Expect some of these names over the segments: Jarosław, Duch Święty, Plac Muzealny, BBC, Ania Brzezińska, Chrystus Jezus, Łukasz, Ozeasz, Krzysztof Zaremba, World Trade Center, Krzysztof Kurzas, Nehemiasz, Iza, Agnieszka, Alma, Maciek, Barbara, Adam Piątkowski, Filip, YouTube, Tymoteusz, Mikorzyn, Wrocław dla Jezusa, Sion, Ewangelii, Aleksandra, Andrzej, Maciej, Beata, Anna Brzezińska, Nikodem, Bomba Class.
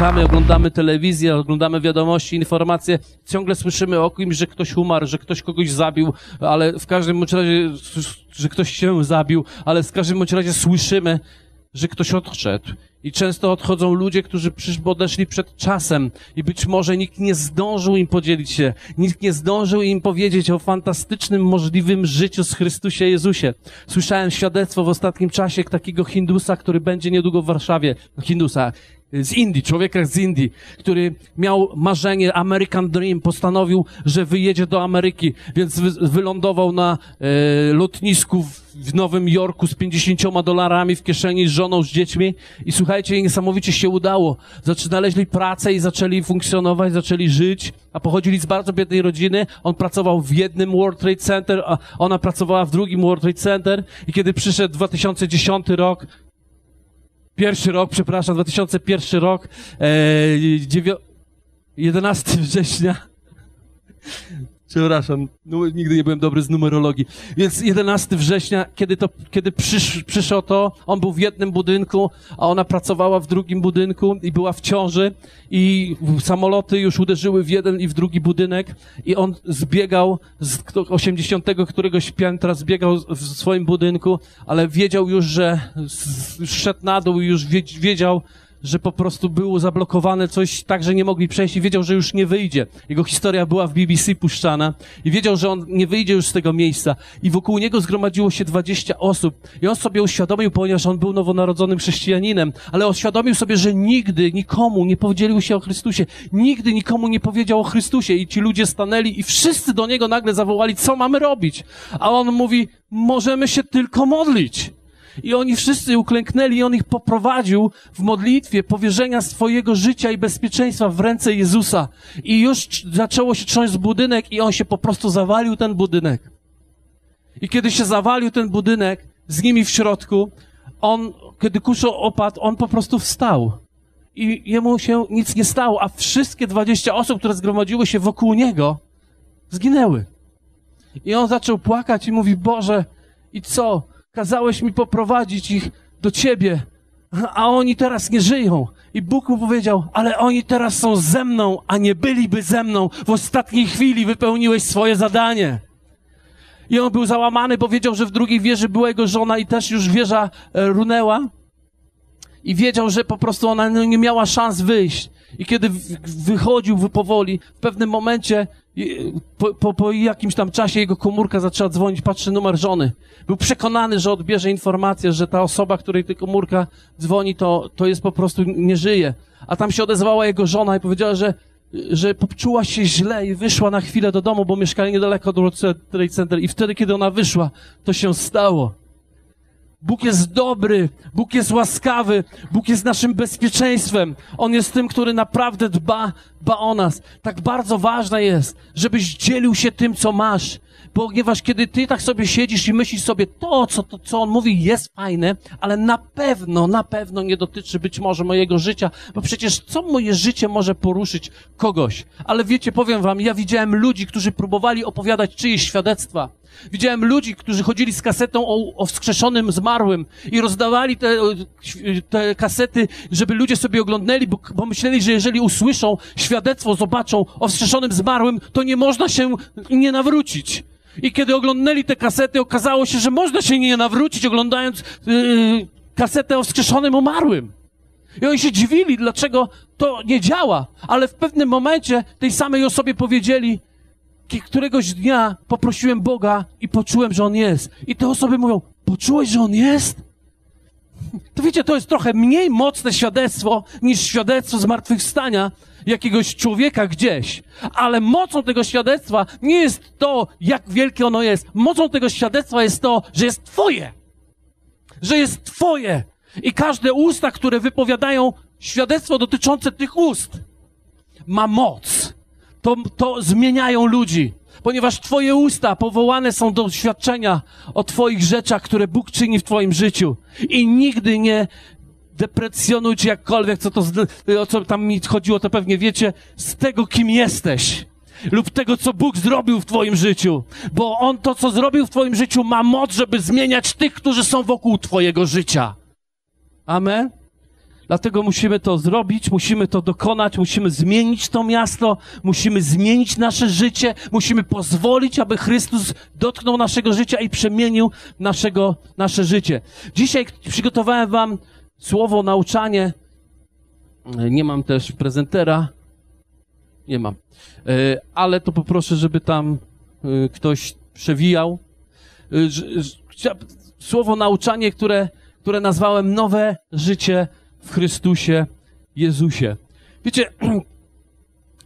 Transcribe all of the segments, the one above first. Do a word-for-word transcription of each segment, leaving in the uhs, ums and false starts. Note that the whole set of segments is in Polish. czekamy, oglądamy telewizję, oglądamy wiadomości, informacje, ciągle słyszymy o kimś, że ktoś umarł, że ktoś kogoś zabił, ale w każdym bądź razie, że ktoś się zabił, ale w każdym bądź razie słyszymy, że ktoś odszedł. I często odchodzą ludzie, którzy przyszli, odeszli przed czasem i być może nikt nie zdążył im podzielić się, nikt nie zdążył im powiedzieć o fantastycznym, możliwym życiu z Chrystusie Jezusie. Słyszałem świadectwo w ostatnim czasie takiego Hindusa, który będzie niedługo w Warszawie, Hindusa z Indii, człowieka z Indii, który miał marzenie, American Dream, postanowił, że wyjedzie do Ameryki, więc wy, wylądował na e, lotnisku w, w Nowym Jorku z pięćdziesięcioma dolarami w kieszeni, z żoną, z dziećmi i słuchajcie, niesamowicie się udało. Znaleźli pracę i zaczęli funkcjonować, zaczęli żyć, a pochodzili z bardzo biednej rodziny. On pracował w jednym World Trade Center, a ona pracowała w drugim World Trade Center i kiedy przyszedł dwa tysiące dziesiąty rok, Pierwszy rok, przepraszam, dwa tysiące pierwszy rok, jedenastego września, przepraszam, no, nigdy nie byłem dobry z numerologii, więc jedenastego września, kiedy, to, kiedy przysz, przyszło to, on był w jednym budynku, a ona pracowała w drugim budynku i była w ciąży i samoloty już uderzyły w jeden i w drugi budynek i on zbiegał z osiemdziesiątego któregoś piętra, zbiegał w swoim budynku, ale wiedział już, że szedł na dół i już wiedział, że po prostu było zablokowane coś tak, że nie mogli przejść i wiedział, że już nie wyjdzie. Jego historia była w B B C puszczana i wiedział, że on nie wyjdzie już z tego miejsca i wokół niego zgromadziło się dwadzieścia osób i on sobie uświadomił, ponieważ on był nowonarodzonym chrześcijaninem, ale uświadomił sobie, że nigdy nikomu nie podzielił się o Chrystusie, nigdy nikomu nie powiedział o Chrystusie i ci ludzie stanęli i wszyscy do niego nagle zawołali, co mamy robić? A on mówi, możemy się tylko modlić. I oni wszyscy uklęknęli i on ich poprowadził w modlitwie powierzenia swojego życia i bezpieczeństwa w ręce Jezusa. I już zaczęło się trząść budynek i on się po prostu zawalił ten budynek. I kiedy się zawalił ten budynek z nimi w środku, on, kiedy kuszo opadł, on po prostu wstał. I jemu się nic nie stało, a wszystkie dwadzieścia osób, które zgromadziły się wokół niego, zginęły. I on zaczął płakać i mówi, Boże, i co? Kazałeś mi poprowadzić ich do Ciebie, a oni teraz nie żyją. I Bóg mu powiedział, ale oni teraz są ze mną, a nie byliby ze mną. W ostatniej chwili wypełniłeś swoje zadanie. I on był załamany, bo wiedział, że w drugiej wieży była jego żona i też już wieża runęła. I wiedział, że po prostu ona nie miała szans wyjść. I kiedy wychodził powoli, w pewnym momencie, po, po, po jakimś tam czasie jego komórka zaczęła dzwonić, patrzy numer żony. Był przekonany, że odbierze informację, że ta osoba, której ta komórka dzwoni, to, to jest po prostu, nie żyje. A tam się odezwała jego żona i powiedziała, że, że poczuła się źle i wyszła na chwilę do domu, bo mieszkali niedaleko od World Trade Center. I wtedy, kiedy ona wyszła, to się stało. Bóg jest dobry, Bóg jest łaskawy, Bóg jest naszym bezpieczeństwem. On jest tym, który naprawdę dba, dba o nas. Tak bardzo ważne jest, żebyś dzielił się tym, co masz. Ponieważ kiedy ty tak sobie siedzisz i myślisz sobie, to co, to, co on mówi jest fajne, ale na pewno, na pewno nie dotyczy być może mojego życia, bo przecież co moje życie może poruszyć kogoś? Ale wiecie, powiem wam, ja widziałem ludzi, którzy próbowali opowiadać czyjeś świadectwa. Widziałem ludzi, którzy chodzili z kasetą o, o wskrzeszonym zmarłym i rozdawali te, te kasety, żeby ludzie sobie oglądnęli, bo, bo myśleli, że jeżeli usłyszą świadectwo, zobaczą o wskrzeszonym zmarłym, to nie można się nie nawrócić. I kiedy oglądnęli te kasety, okazało się, że można się nie nawrócić, oglądając yy, kasetę o wskrzeszonym umarłym. I oni się dziwili, dlaczego to nie działa. Ale w pewnym momencie tej samej osobie powiedzieli, któregoś dnia poprosiłem Boga i poczułem, że On jest. I te osoby mówią, poczułeś, że On jest? To wiecie, to jest trochę mniej mocne świadectwo niż świadectwo zmartwychwstania jakiegoś człowieka gdzieś. Ale mocą tego świadectwa nie jest to, jak wielkie ono jest. Mocą tego świadectwa jest to, że jest Twoje. Że jest Twoje. I każde usta, które wypowiadają świadectwo dotyczące tych ust, ma moc. To, to zmieniają ludzi, ponieważ Twoje usta powołane są do świadczenia o Twoich rzeczach, które Bóg czyni w Twoim życiu. I nigdy nie deprecjonuj Cię jakkolwiek, co to, o co tam mi chodziło, to pewnie wiecie, z tego, kim jesteś lub tego, co Bóg zrobił w Twoim życiu. Bo On to, co zrobił w Twoim życiu, ma moc, żeby zmieniać tych, którzy są wokół Twojego życia. Amen? Dlatego musimy to zrobić, musimy to dokonać, musimy zmienić to miasto, musimy zmienić nasze życie, musimy pozwolić, aby Chrystus dotknął naszego życia i przemienił naszego, nasze życie. Dzisiaj przygotowałem wam słowo, nauczanie. Nie mam też prezentera. Nie mam. Ale to poproszę, żeby tam ktoś przewijał. Słowo, nauczanie, które, które nazwałem nowe życie w Chrystusie Jezusie. Wiecie,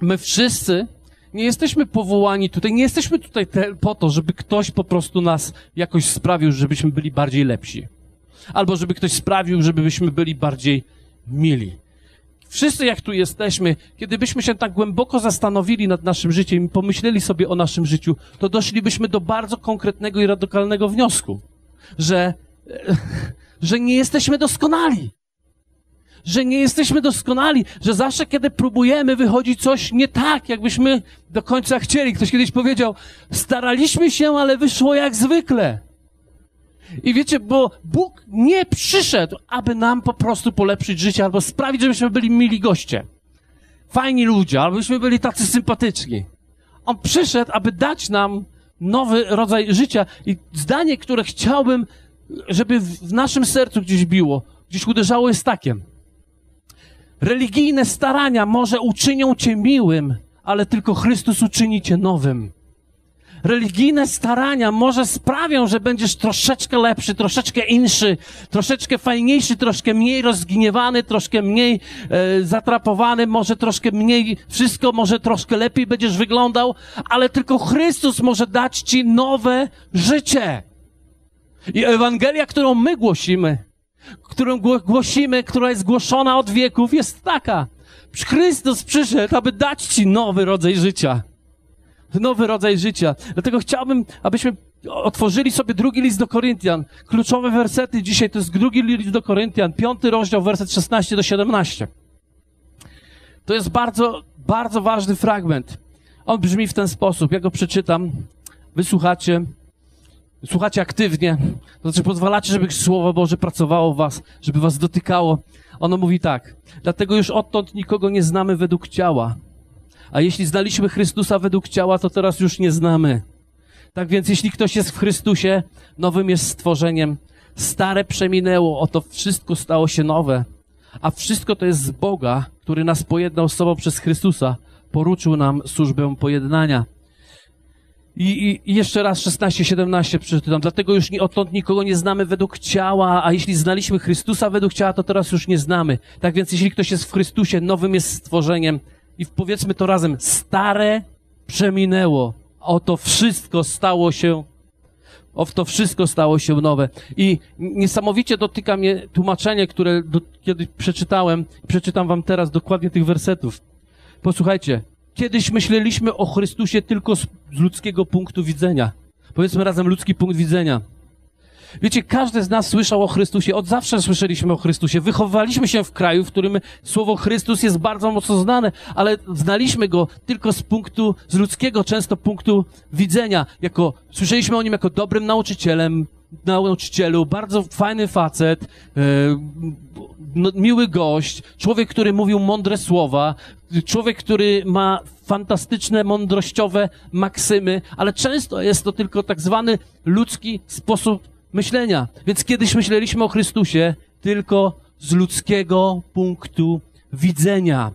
my wszyscy nie jesteśmy powołani tutaj, nie jesteśmy tutaj te, po to, żeby ktoś po prostu nas jakoś sprawił, żebyśmy byli bardziej lepsi. Albo żeby ktoś sprawił, żebyśmy byli bardziej mili. Wszyscy, jak tu jesteśmy, kiedy byśmy się tak głęboko zastanowili nad naszym życiem i pomyśleli sobie o naszym życiu, to doszlibyśmy do bardzo konkretnego i radykalnego wniosku, że, że nie jesteśmy doskonali. Że nie jesteśmy doskonali, że zawsze, kiedy próbujemy, wychodzi coś nie tak, jakbyśmy do końca chcieli. Ktoś kiedyś powiedział, staraliśmy się, ale wyszło jak zwykle. I wiecie, bo Bóg nie przyszedł, aby nam po prostu polepszyć życie albo sprawić, żebyśmy byli mili goście, fajni ludzie, albo byśmy byli tacy sympatyczni. On przyszedł, aby dać nam nowy rodzaj życia i zdanie, które chciałbym, żeby w naszym sercu gdzieś biło, gdzieś uderzało, jest takie. Religijne starania może uczynią cię miłym, ale tylko Chrystus uczyni cię nowym. Religijne starania może sprawią, że będziesz troszeczkę lepszy, troszeczkę inszy, troszeczkę fajniejszy, troszkę mniej rozgniewany, troszkę mniej e, zatrapowany, może troszkę mniej wszystko, może troszkę lepiej będziesz wyglądał, ale tylko Chrystus może dać ci nowe życie. I Ewangelia, którą my głosimy, którą głosimy, która jest głoszona od wieków, jest taka. Chrystus przyszedł, aby dać ci nowy rodzaj życia. Nowy rodzaj życia. Dlatego chciałbym, abyśmy otworzyli sobie drugi list do Koryntian. Kluczowe wersety dzisiaj to jest drugi list do Koryntian, piąty rozdział, werset szesnasty do siedemnastego. To jest bardzo, bardzo ważny fragment. On brzmi w ten sposób. Ja go przeczytam. Wy słuchacie, słuchacie aktywnie. To znaczy pozwalacie, żeby Słowo Boże pracowało w was, żeby was dotykało. Ono mówi tak. Dlatego już odtąd nikogo nie znamy według ciała. A jeśli znaliśmy Chrystusa według ciała, to teraz już nie znamy. Tak więc jeśli ktoś jest w Chrystusie, nowym jest stworzeniem. Stare przeminęło, oto wszystko stało się nowe. A wszystko to jest z Boga, który nas pojednał z sobą przez Chrystusa. Poruczył nam służbę pojednania. I, i jeszcze raz szesnaście siedemnaście przeczytam. Dlatego już odtąd nikogo nie znamy według ciała, a jeśli znaliśmy Chrystusa według ciała, to teraz już nie znamy. Tak więc jeśli ktoś jest w Chrystusie, nowym jest stworzeniem. I powiedzmy to razem, stare przeminęło, oto wszystko stało się, oto wszystko stało się nowe. I niesamowicie dotyka mnie tłumaczenie, które do, kiedyś przeczytałem, przeczytam wam teraz dokładnie tych wersetów. Posłuchajcie, kiedyś myśleliśmy o Chrystusie tylko z, z ludzkiego punktu widzenia. Powiedzmy razem ludzki punkt widzenia. Wiecie, każdy z nas słyszał o Chrystusie, od zawsze słyszeliśmy o Chrystusie, wychowaliśmy się w kraju, w którym słowo Chrystus jest bardzo mocno znane, ale znaliśmy go tylko z punktu, z ludzkiego często punktu widzenia. Jako, słyszeliśmy o nim jako dobrym nauczycielem, nauczycielu, bardzo fajny facet, yy, no, miły gość, człowiek, który mówił mądre słowa, człowiek, który ma fantastyczne, mądrościowe maksymy, ale często jest to tylko tak zwany ludzki sposób myślenia. Więc kiedyś myśleliśmy o Chrystusie tylko z ludzkiego punktu widzenia.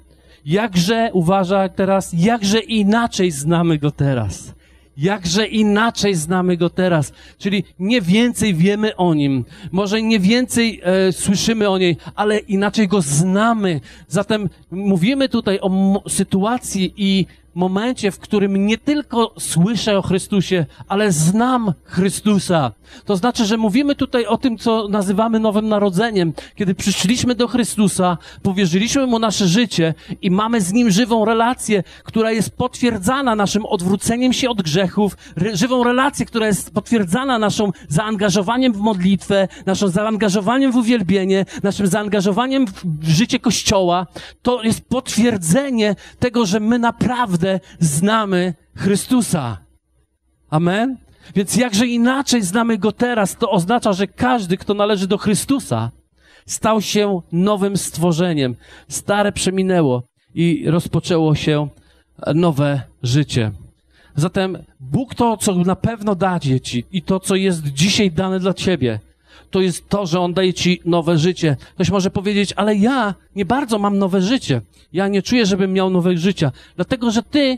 Jakże, uważa teraz, jakże inaczej znamy go teraz. Jakże inaczej znamy go teraz. Czyli nie więcej wiemy o nim. Może nie więcej e, słyszymy o niej, ale inaczej go znamy. Zatem mówimy tutaj o sytuacji i momencie, w którym nie tylko słyszę o Chrystusie, ale znam Chrystusa. To znaczy, że mówimy tutaj o tym, co nazywamy nowym narodzeniem. Kiedy przyszliśmy do Chrystusa, powierzyliśmy Mu nasze życie i mamy z Nim żywą relację, która jest potwierdzana naszym odwróceniem się od grzechów, re- żywą relację, która jest potwierdzana naszym zaangażowaniem w modlitwę, naszym zaangażowaniem w uwielbienie, naszym zaangażowaniem w życie Kościoła. To jest potwierdzenie tego, że my naprawdę znamy Chrystusa. Amen? Więc jakże inaczej znamy Go teraz, to oznacza, że każdy, kto należy do Chrystusa, stał się nowym stworzeniem. Stare przeminęło i rozpoczęło się nowe życie. Zatem Bóg to, co na pewno daje ci i to, co jest dzisiaj dane dla ciebie, to jest to, że On daje ci nowe życie. Ktoś może powiedzieć, ale ja nie bardzo mam nowe życie. Ja nie czuję, żebym miał nowe życia. Dlatego, że ty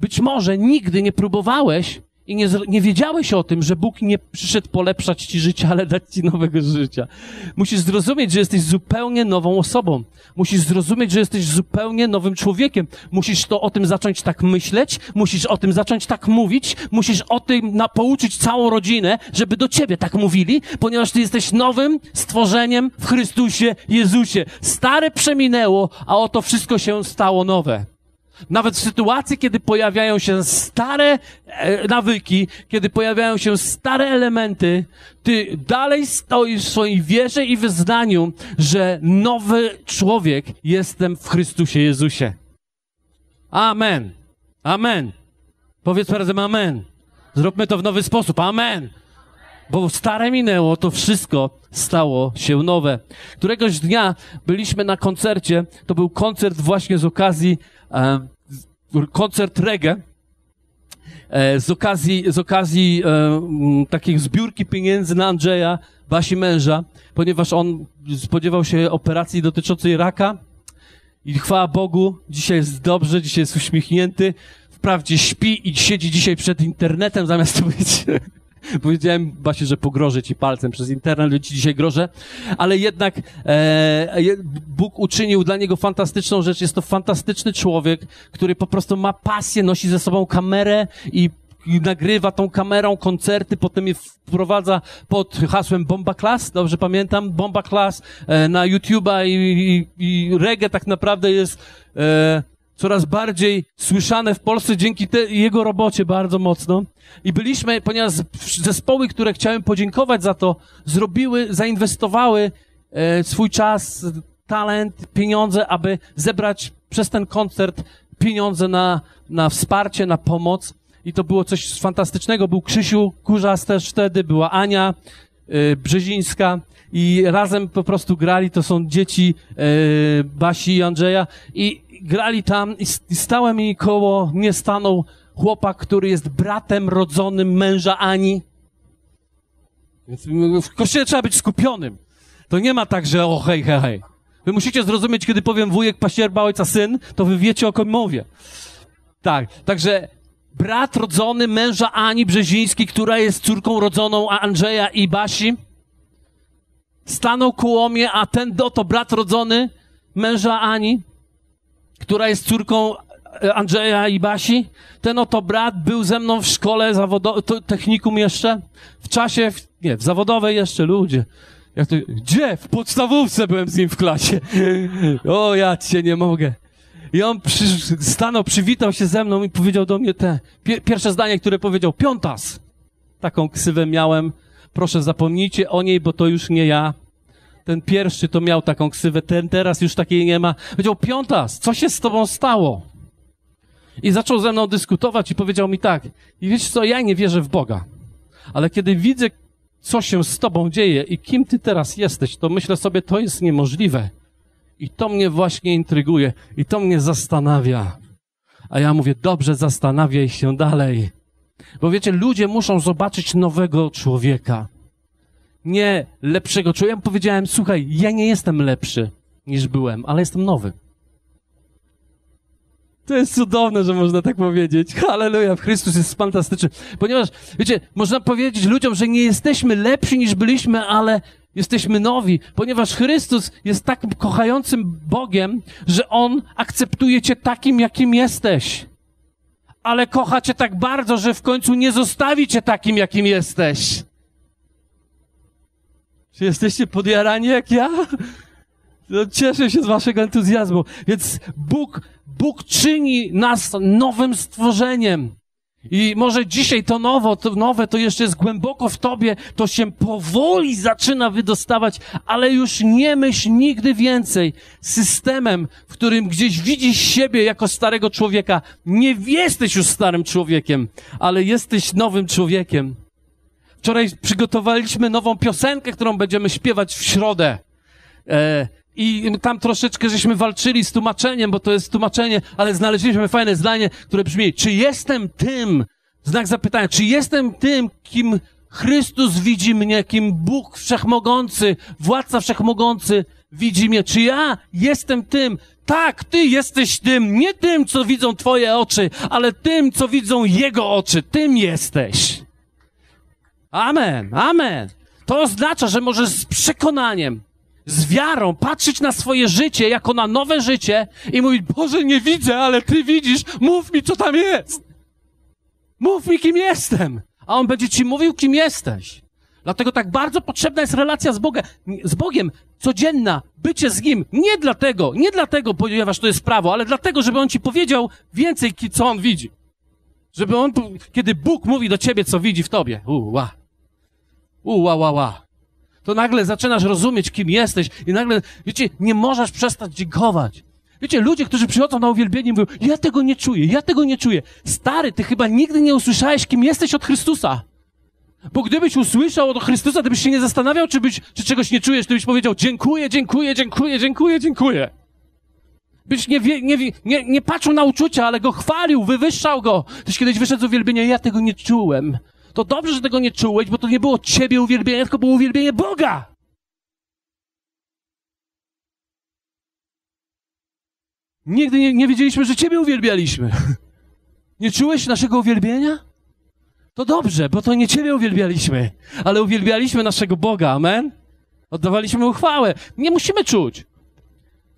być może nigdy nie próbowałeś i nie, nie wiedziałeś o tym, że Bóg nie przyszedł polepszać ci życia, ale dać ci nowego życia. Musisz zrozumieć, że jesteś zupełnie nową osobą. Musisz zrozumieć, że jesteś zupełnie nowym człowiekiem. Musisz to o tym zacząć tak myśleć, musisz o tym zacząć tak mówić, musisz o tym na, pouczyć całą rodzinę, żeby do ciebie tak mówili, ponieważ ty jesteś nowym stworzeniem w Chrystusie Jezusie. Stare przeminęło, a oto wszystko się stało nowe. Nawet w sytuacji, kiedy pojawiają się stare nawyki, kiedy pojawiają się stare elementy, ty dalej stoisz w swojej wierze i wyznaniu, że nowy człowiek jestem w Chrystusie Jezusie. Amen. Amen. Powiedz razem amen. Zróbmy to w nowy sposób. Amen. Bo stare minęło, to wszystko stało się nowe. Któregoś dnia byliśmy na koncercie, to był koncert właśnie z okazji koncert reggae z okazji, z okazji takiej zbiórki pieniędzy na Andrzeja, wasi męża, ponieważ on spodziewał się operacji dotyczącej raka i chwała Bogu, dzisiaj jest dobrze, dzisiaj jest uśmiechnięty, wprawdzie śpi i siedzi dzisiaj przed internetem zamiast być... Powiedziałem Basi, że pogrożę ci palcem przez internet, że ci dzisiaj grożę, ale jednak e, Bóg uczynił dla niego fantastyczną rzecz. Jest to fantastyczny człowiek, który po prostu ma pasję, nosi ze sobą kamerę i, i nagrywa tą kamerą koncerty, potem je wprowadza pod hasłem Bomba Class, dobrze pamiętam, Bomba Class e, na YouTube'a i, i, i reggae tak naprawdę jest... E, coraz bardziej słyszane w Polsce dzięki te, jego robocie bardzo mocno. I byliśmy, ponieważ zespoły, które chciałem podziękować za to, zrobiły, zainwestowały e, swój czas, talent, pieniądze, aby zebrać przez ten koncert pieniądze na, na wsparcie, na pomoc. I to było coś fantastycznego. Był Krzysiu Kurzas też wtedy, była Ania e, Brzezińska i razem po prostu grali. To są dzieci e, Basi i Andrzeja. I grali tam i stałem i koło mnie stanął chłopak, który jest bratem rodzonym męża Ani. Więc w kościele trzeba być skupionym. To nie ma tak, że o hej, hej, hej. Wy musicie zrozumieć, kiedy powiem wujek, pasierba, ojca, syn, to wy wiecie, o kim mówię. Tak, także brat rodzony męża Ani Brzeziński, która jest córką rodzoną Andrzeja i Basi, stanął koło mnie, a ten oto brat rodzony męża Ani, która jest córką Andrzeja i Basi. Ten oto brat był ze mną w szkole zawodowej, technikum jeszcze, w czasie, w, nie, w zawodowej jeszcze, ludzie. Jak to, gdzie? W podstawówce byłem z nim w klasie. O, ja cię nie mogę. I on przy, stanął, przywitał się ze mną i powiedział do mnie te pier, pierwsze zdanie, które powiedział, piątas. Taką ksywę miałem, proszę zapomnijcie o niej, bo to już nie ja. Ten pierwszy to miał taką ksywę, ten teraz już takiej nie ma. Powiedział, piątas, co się z tobą stało? I zaczął ze mną dyskutować i powiedział mi tak, i wiesz co, ja nie wierzę w Boga, ale kiedy widzę, co się z tobą dzieje i kim ty teraz jesteś, to myślę sobie, to jest niemożliwe. I to mnie właśnie intryguje i to mnie zastanawia. A ja mówię, dobrze, zastanawiaj się dalej. Bo wiecie, ludzie muszą zobaczyć nowego człowieka. Nie lepszego człowieka. Ja powiedziałem, słuchaj, ja nie jestem lepszy niż byłem, ale jestem nowy. To jest cudowne, że można tak powiedzieć. Halleluja, Chrystus jest fantastyczny. Ponieważ, wiecie, można powiedzieć ludziom, że nie jesteśmy lepsi niż byliśmy, ale jesteśmy nowi. Ponieważ Chrystus jest tak kochającym Bogiem, że On akceptuje cię takim, jakim jesteś. Ale kocha cię tak bardzo, że w końcu nie zostawi cię takim, jakim jesteś. Czy jesteście podjarani jak ja? No, cieszę się z waszego entuzjazmu. Więc Bóg, Bóg czyni nas nowym stworzeniem. I może dzisiaj to, nowo, to nowe, to jeszcze jest głęboko w tobie, to się powoli zaczyna wydostawać, ale już nie myśl nigdy więcej systemem, w którym gdzieś widzisz siebie jako starego człowieka. Nie jesteś już starym człowiekiem, ale jesteś nowym człowiekiem. Wczoraj przygotowaliśmy nową piosenkę, którą będziemy śpiewać w środę. E, I tam troszeczkę żeśmy walczyli z tłumaczeniem, bo to jest tłumaczenie, ale znaleźliśmy fajne zdanie, które brzmi: czy jestem tym, znak zapytania, czy jestem tym, kim Chrystus widzi mnie, kim Bóg Wszechmogący, Władca Wszechmogący widzi mnie? Czy ja jestem tym? Tak, ty jesteś tym, nie tym, co widzą twoje oczy, ale tym, co widzą Jego oczy. Tym jesteś. Amen, amen. To oznacza, że możesz z przekonaniem, z wiarą patrzeć na swoje życie jako na nowe życie i mówić: Boże, nie widzę, ale Ty widzisz, mów mi, co tam jest. Mów mi, kim jestem. A On będzie ci mówił, kim jesteś. Dlatego tak bardzo potrzebna jest relacja z Bogiem, z Bogiem, codzienna, bycie z Nim. Nie dlatego, nie dlatego, ponieważ to jest prawo, ale dlatego, żeby On ci powiedział więcej, co On widzi. Żeby On, kiedy Bóg mówi do ciebie, co widzi w tobie. Uła, uła, ła, ła. To nagle zaczynasz rozumieć, kim jesteś i nagle, wiecie, nie możesz przestać dziękować. Wiecie, ludzie, którzy przychodzą na uwielbienie, mówią: ja tego nie czuję, ja tego nie czuję. Stary, ty chyba nigdy nie usłyszałeś, kim jesteś od Chrystusa. Bo gdybyś usłyszał od Chrystusa, gdybyś się nie zastanawiał, czy, byś, czy czegoś nie czujesz, to byś powiedział: dziękuję, dziękuję, dziękuję, dziękuję, dziękuję. Byś nie, wie, nie, nie, nie patrzył na uczucia, ale go chwalił, wywyższał go. Tyś kiedyś wyszedł z uwielbienia: ja tego nie czułem. To dobrze, że tego nie czułeś, bo to nie było ciebie uwielbienie, tylko było uwielbienie Boga. Nigdy nie, nie wiedzieliśmy, że ciebie uwielbialiśmy. Nie czułeś naszego uwielbienia? To dobrze, bo to nie ciebie uwielbialiśmy, ale uwielbialiśmy naszego Boga, amen? Oddawaliśmy mu chwałę. Nie musimy czuć.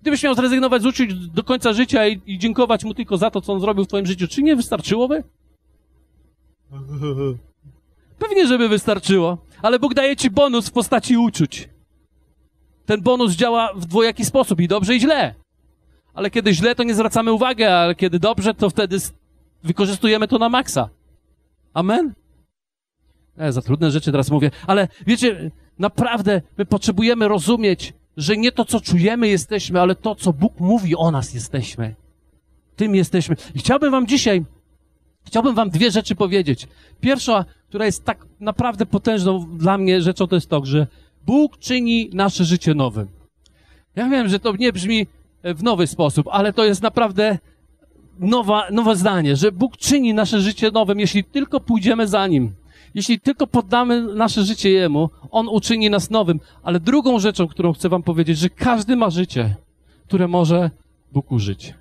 Gdybyś miał zrezygnować z uczuć do końca życia i, i dziękować mu tylko za to, co on zrobił w twoim życiu, czy nie wystarczyłoby? Pewnie, żeby wystarczyło, ale Bóg daje ci bonus w postaci uczuć. Ten bonus działa w dwojaki sposób, i dobrze, i źle. Ale kiedy źle, to nie zwracamy uwagi, ale kiedy dobrze, to wtedy wykorzystujemy to na maksa. Amen? E, za trudne rzeczy teraz mówię, ale wiecie, naprawdę my potrzebujemy rozumieć, że nie to, co czujemy, jesteśmy, ale to, co Bóg mówi o nas, jesteśmy. Tym jesteśmy. I chciałbym wam dzisiaj Chciałbym wam dwie rzeczy powiedzieć. Pierwsza, która jest tak naprawdę potężną dla mnie rzeczą, to jest to, że Bóg czyni nasze życie nowym. Ja wiem, że to nie brzmi w nowy sposób, ale to jest naprawdę nowa, nowe zdanie, że Bóg czyni nasze życie nowym, jeśli tylko pójdziemy za Nim. Jeśli tylko poddamy nasze życie Jemu, On uczyni nas nowym. Ale drugą rzeczą, którą chcę wam powiedzieć, że każdy ma życie, które może Bóg użyć.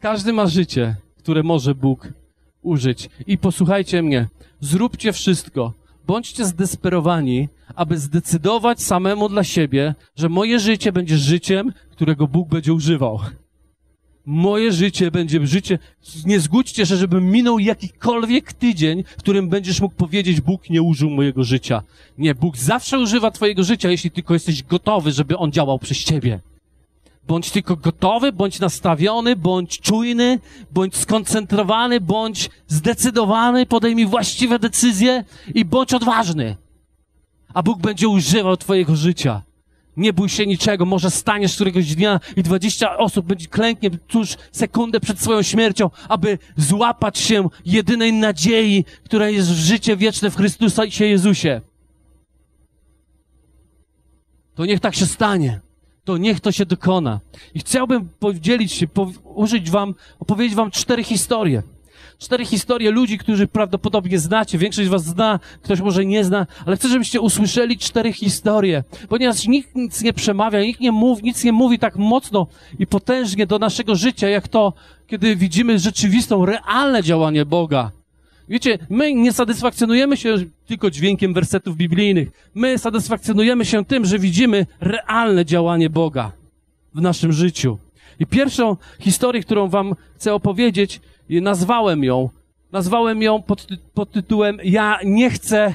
Każdy ma życie, które może Bóg użyć. użyć. I posłuchajcie mnie, zróbcie wszystko, bądźcie zdesperowani, aby zdecydować samemu dla siebie, że moje życie będzie życiem, którego Bóg będzie używał. Moje życie będzie życie, nie zgódźcie się, żeby minął jakikolwiek tydzień, w którym będziesz mógł powiedzieć: Bóg nie użył mojego życia. Nie, Bóg zawsze używa twojego życia, jeśli tylko jesteś gotowy, żeby On działał przez ciebie. Bądź tylko gotowy, bądź nastawiony, bądź czujny, bądź skoncentrowany, bądź zdecydowany, podejmij właściwe decyzje i bądź odważny. A Bóg będzie używał twojego życia. Nie bój się niczego, może staniesz któregoś dnia i dwadzieścia osób będzie klęknie tuż sekundę przed swoją śmiercią, aby złapać się jedynej nadziei, która jest w życie wieczne w Chrystusie Jezusie. To niech tak się stanie. To niech to się dokona. I chciałbym podzielić się, po, użyć wam, opowiedzieć wam cztery historie. Cztery historie ludzi, którzy prawdopodobnie znacie. Większość was zna, ktoś może nie zna, ale chcę, żebyście usłyszeli cztery historie. Ponieważ nikt nic nie przemawia, nikt nie mówi, nic nie mówi tak mocno i potężnie do naszego życia, jak to, kiedy widzimy rzeczywistą, realne działanie Boga. Wiecie, my nie satysfakcjonujemy się tylko dźwiękiem wersetów biblijnych. My satysfakcjonujemy się tym, że widzimy realne działanie Boga w naszym życiu. I pierwszą historię, którą wam chcę opowiedzieć, nazwałem ją, nazwałem ją pod, pod tytułem Ja nie chcę,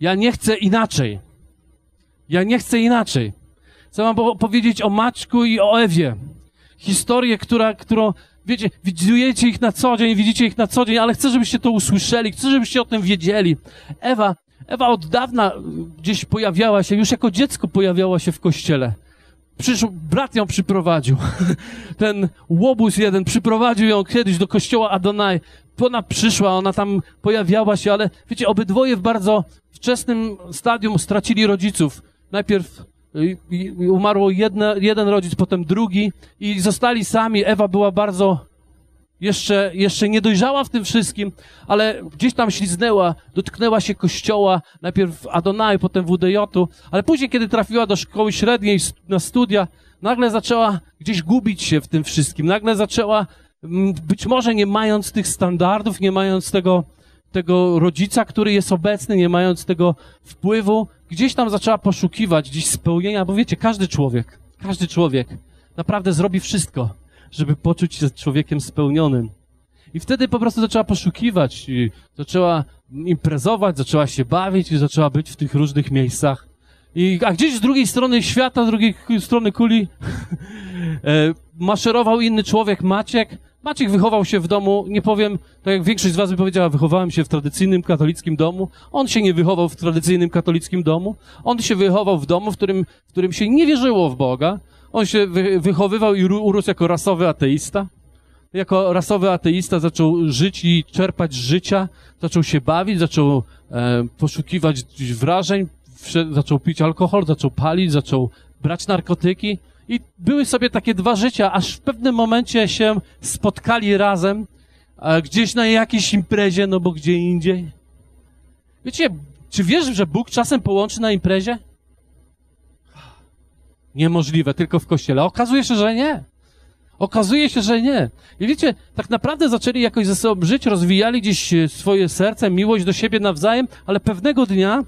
ja nie chcę inaczej. Ja nie chcę inaczej. Chcę wam opowiedzieć o Maćku i o Ewie. Historię, która, którą... Wiecie, widujecie ich na co dzień, widzicie ich na co dzień, ale chcę, żebyście to usłyszeli, chcę, żebyście o tym wiedzieli. Ewa, Ewa od dawna gdzieś pojawiała się, już jako dziecko pojawiała się w kościele. Przyszł, brat ją przyprowadził. Ten łobuz jeden przyprowadził ją kiedyś do kościoła Adonai. Ona przyszła, ona tam pojawiała się, ale wiecie, obydwoje w bardzo wczesnym stadium stracili rodziców. najpierw umarło jedne, jeden rodzic, potem drugi i zostali sami. Ewa była bardzo jeszcze, jeszcze niedojrzała w tym wszystkim, ale gdzieś tam śliznęła, dotknęła się kościoła, najpierw Adonai, potem W D J-u, ale później, kiedy trafiła do szkoły średniej na studia, nagle zaczęła gdzieś gubić się w tym wszystkim, nagle zaczęła, być może nie mając tych standardów, nie mając tego, tego rodzica, który jest obecny, nie mając tego wpływu, gdzieś tam zaczęła poszukiwać gdzieś spełnienia, bo wiecie, każdy człowiek, każdy człowiek naprawdę zrobi wszystko, żeby poczuć się człowiekiem spełnionym. I wtedy po prostu zaczęła poszukiwać, i zaczęła imprezować, zaczęła się bawić i zaczęła być w tych różnych miejscach. I, a gdzieś z drugiej strony świata, z drugiej strony kuli maszerował inny człowiek, Maciek. Maciek wychował się w domu, nie powiem, tak jak większość z was by powiedziała, wychowałem się w tradycyjnym katolickim domu. On się nie wychował w tradycyjnym katolickim domu. On się wychował w domu, w którym, w którym się nie wierzyło w Boga. On się wychowywał i urósł jako rasowy ateista. Jako rasowy ateista zaczął żyć i czerpać z życia, zaczął się bawić, zaczął e, poszukiwać wrażeń, zaczął pić alkohol, zaczął palić, zaczął brać narkotyki. I były sobie takie dwa życia, aż w pewnym momencie się spotkali razem, e, gdzieś na jakiejś imprezie, no bo gdzie indziej. Wiecie, czy wiesz, że Bóg czasem połączy na imprezie? Niemożliwe, tylko w kościele. Okazuje się, że nie. Okazuje się, że nie. I wiecie, tak naprawdę zaczęli jakoś ze sobą żyć, rozwijali gdzieś swoje serce, miłość do siebie nawzajem, ale pewnego dnia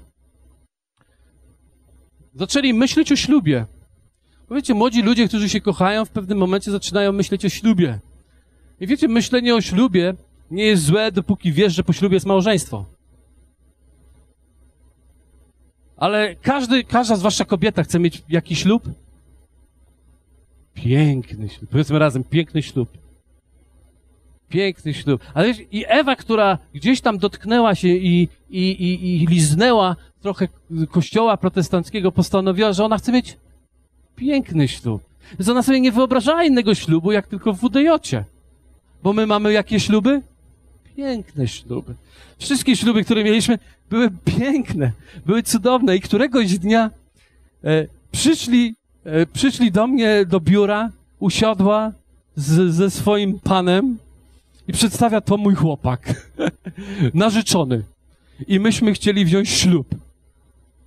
zaczęli myśleć o ślubie. Bo wiecie, młodzi ludzie, którzy się kochają, w pewnym momencie zaczynają myśleć o ślubie. I wiecie, myślenie o ślubie nie jest złe, dopóki wiesz, że po ślubie jest małżeństwo. Ale każdy, każda, zwłaszcza kobieta, chce mieć jakiś ślub? Piękny ślub. Powiedzmy razem, piękny ślub. Piękny ślub. Ale wiesz, i Ewa, która gdzieś tam dotknęła się i, i, i, i liznęła trochę kościoła protestanckiego, postanowiła, że ona chce mieć piękny ślub. Więc ona sobie nie wyobrażała innego ślubu, jak tylko w W D J-cie. Bo my mamy jakie śluby? Piękne śluby. Wszystkie śluby, które mieliśmy, były piękne, były cudowne. I któregoś dnia e, przyszli, e, przyszli do mnie do biura, usiadła z, ze swoim panem i przedstawia to mój chłopak, narzeczony. I myśmy chcieli wziąć ślub.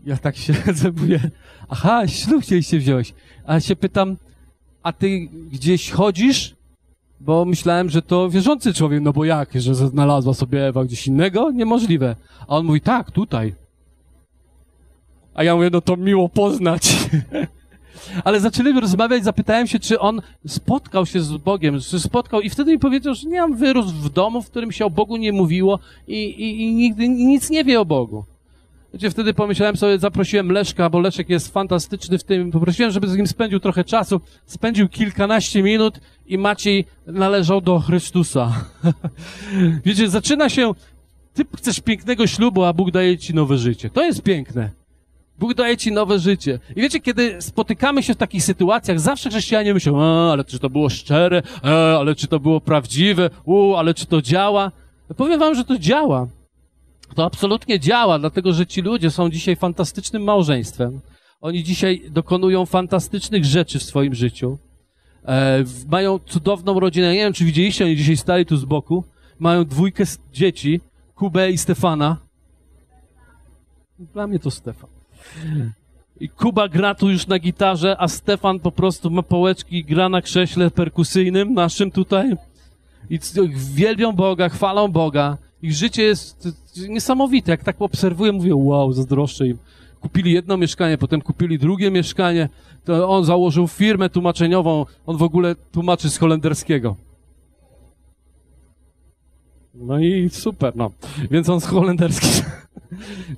Ja tak się zębuję. Aha, ślub chcieliście wziąć. A się pytam, a ty gdzieś chodzisz? Bo myślałem, że to wierzący człowiek, no bo jak, że znalazła sobie Ewa gdzieś innego? Niemożliwe. A on mówi, tak, tutaj. A ja mówię, no to miło poznać. Ale zaczęliśmy rozmawiać, zapytałem się, czy on spotkał się z Bogiem, czy spotkał i wtedy mi powiedział, że nie, on wyrósł w domu, w którym się o Bogu nie mówiło i, i, i nigdy i nic nie wie o Bogu. Wiecie, wtedy pomyślałem sobie, zaprosiłem Leszka, bo Leszek jest fantastyczny w tym. Poprosiłem, żeby z nim spędził trochę czasu. Spędził kilkanaście minut i Maciej należał do Chrystusa. Wiecie, zaczyna się, ty chcesz pięknego ślubu, a Bóg daje ci nowe życie. To jest piękne. Bóg daje ci nowe życie. I wiecie, kiedy spotykamy się w takich sytuacjach, zawsze chrześcijanie myślą, e, ale czy to było szczere, e, ale czy to było prawdziwe, u, ale czy to działa. Ja powiem wam, że to działa. To absolutnie działa, dlatego że ci ludzie są dzisiaj fantastycznym małżeństwem. Oni dzisiaj dokonują fantastycznych rzeczy w swoim życiu. E, mają cudowną rodzinę. Nie wiem, czy widzieliście, oni dzisiaj stali tu z boku. Mają dwójkę dzieci, Kubę i Stefana. Dla mnie to Stefan. I Kuba gra tu już na gitarze, a Stefan po prostu ma pałeczki i gra na krześle perkusyjnym naszym tutaj. I wielbią Boga, chwalą Boga. Ich życie jest niesamowite. Jak tak obserwuję, mówię, wow, zazdroszczę im. Kupili jedno mieszkanie, potem kupili drugie mieszkanie. To on założył firmę tłumaczeniową. On w ogóle tłumaczy z holenderskiego. No i super, no. Więc on z holenderski.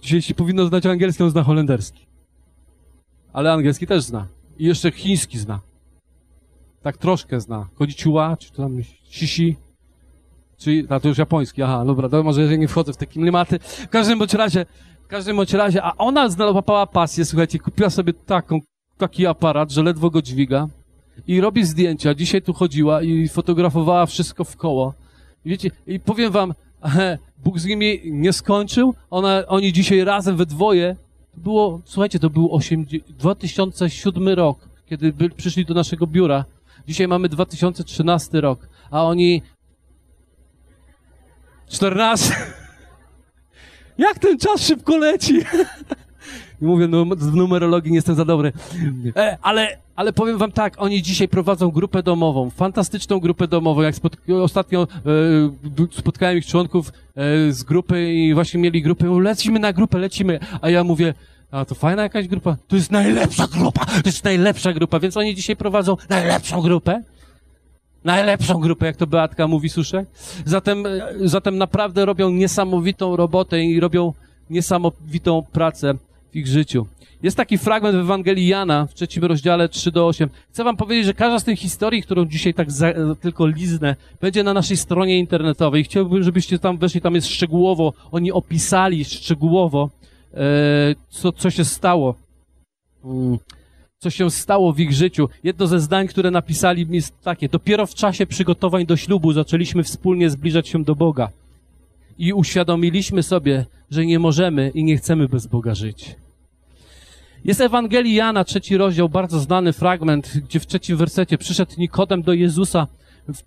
Dzisiaj, jeśli powinno znać angielski, on zna holenderski. Ale angielski też zna. I jeszcze chiński zna. Tak troszkę zna. Konnichiwa, czy tam sisi. Czyli, a to już japoński, aha, dobra, to może ja nie wchodzę w te klimaty. W każdym bądź razie, w każdym bądź razie, a ona złapała pasję, słuchajcie, kupiła sobie taką, taki aparat, że ledwo go dźwiga i robi zdjęcia. Dzisiaj tu chodziła i fotografowała wszystko w koło. I wiecie, i powiem wam, Bóg z nimi nie skończył, ona, oni dzisiaj razem we dwoje To było, słuchajcie, to był dwa tysiące siódmy rok, kiedy by, przyszli do naszego biura. Dzisiaj mamy dwa tysiące trzynasty rok, a oni... czternaście. Jak ten czas szybko leci? Mówię, no, w numerologii nie jestem za dobry. E, ale, ale powiem wam tak, oni dzisiaj prowadzą grupę domową, fantastyczną grupę domową. Jak spotka ostatnio e, spotkałem ich członków e, z grupy i właśnie mieli grupę, lecimy na grupę, lecimy. A ja mówię, a to fajna jakaś grupa? To jest najlepsza grupa, to jest najlepsza grupa. Więc oni dzisiaj prowadzą najlepszą grupę. Najlepszą grupę, jak to Beatka mówi, słyszę. Zatem, zatem naprawdę robią niesamowitą robotę i robią niesamowitą pracę w ich życiu. Jest taki fragment w Ewangelii Jana w trzecim rozdziale trzy do ośmiu. Chcę wam powiedzieć, że każda z tych historii, którą dzisiaj tak za, tylko liznę, będzie na naszej stronie internetowej. Chciałbym, żebyście tam weszli, tam jest szczegółowo, oni opisali szczegółowo, e, co, co się stało. Mm. Co się stało w ich życiu. Jedno ze zdań, które napisali, jest takie. Dopiero w czasie przygotowań do ślubu zaczęliśmy wspólnie zbliżać się do Boga i uświadomiliśmy sobie, że nie możemy i nie chcemy bez Boga żyć. Jest Ewangelii Jana, trzeci rozdział, bardzo znany fragment, gdzie w trzecim wersecie przyszedł Nikodem do Jezusa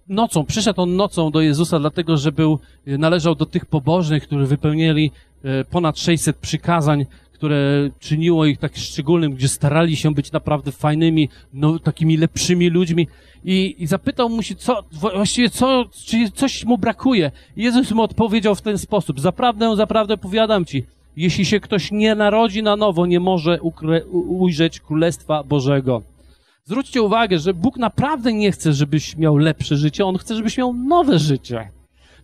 nocą. Przyszedł on nocą do Jezusa, dlatego że był, należał do tych pobożnych, którzy wypełnili ponad sześćset przykazań, które czyniło ich tak szczególnym, gdzie starali się być naprawdę fajnymi, no, takimi lepszymi ludźmi. I, i zapytał mu się, co, właściwie co, czy coś mu brakuje. I Jezus mu odpowiedział w ten sposób. Zaprawdę, zaprawdę powiadam ci, jeśli się ktoś nie narodzi na nowo, nie może ujrzeć Królestwa Bożego. Zwróćcie uwagę, że Bóg naprawdę nie chce, żebyś miał lepsze życie. On chce, żebyś miał nowe życie.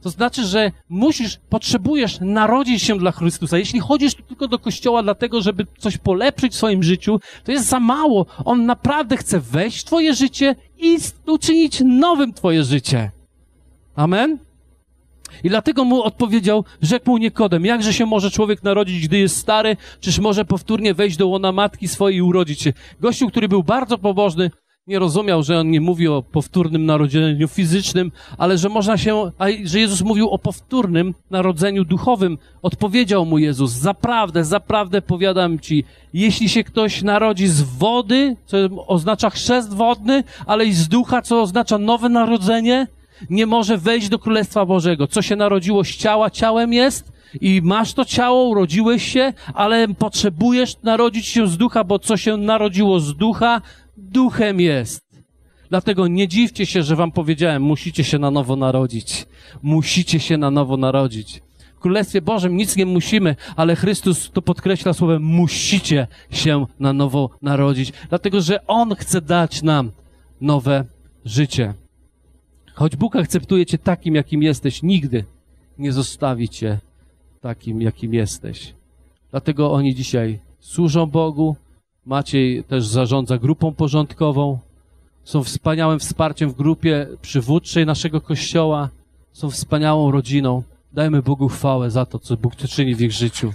To znaczy, że musisz, potrzebujesz narodzić się dla Chrystusa. Jeśli chodzisz tylko do kościoła dlatego, żeby coś polepszyć w swoim życiu, to jest za mało. On naprawdę chce wejść w twoje życie i uczynić nowym twoje życie. Amen? I dlatego mu odpowiedział, rzekł mu Nikodem, jakże się może człowiek narodzić, gdy jest stary? Czyż może powtórnie wejść do łona matki swojej i urodzić się? Gościu, który był bardzo pobożny, nie rozumiał, że on nie mówi o powtórnym narodzeniu fizycznym, ale że można się, a że Jezus mówił o powtórnym narodzeniu duchowym. Odpowiedział mu Jezus, zaprawdę, zaprawdę powiadam ci, jeśli się ktoś narodzi z wody, co oznacza chrzest wodny, ale i z ducha, co oznacza nowe narodzenie, nie może wejść do Królestwa Bożego. Co się narodziło z ciała, ciałem jest i masz to ciało, urodziłeś się, ale potrzebujesz narodzić się z ducha, bo co się narodziło z ducha, duchem jest. Dlatego nie dziwcie się, że wam powiedziałem, musicie się na nowo narodzić. Musicie się na nowo narodzić. W Królestwie Bożym nic nie musimy, ale Chrystus to podkreśla słowem musicie się na nowo narodzić. Dlatego, że On chce dać nam nowe życie. Choć Bóg akceptuje cię takim, jakim jesteś, nigdy nie zostawi cię takim, jakim jesteś. Dlatego oni dzisiaj służą Bogu, Maciej też zarządza grupą porządkową, są wspaniałym wsparciem w grupie przywódczej naszego kościoła, są wspaniałą rodziną. Dajmy Bogu chwałę za to, co Bóg czyni w ich życiu.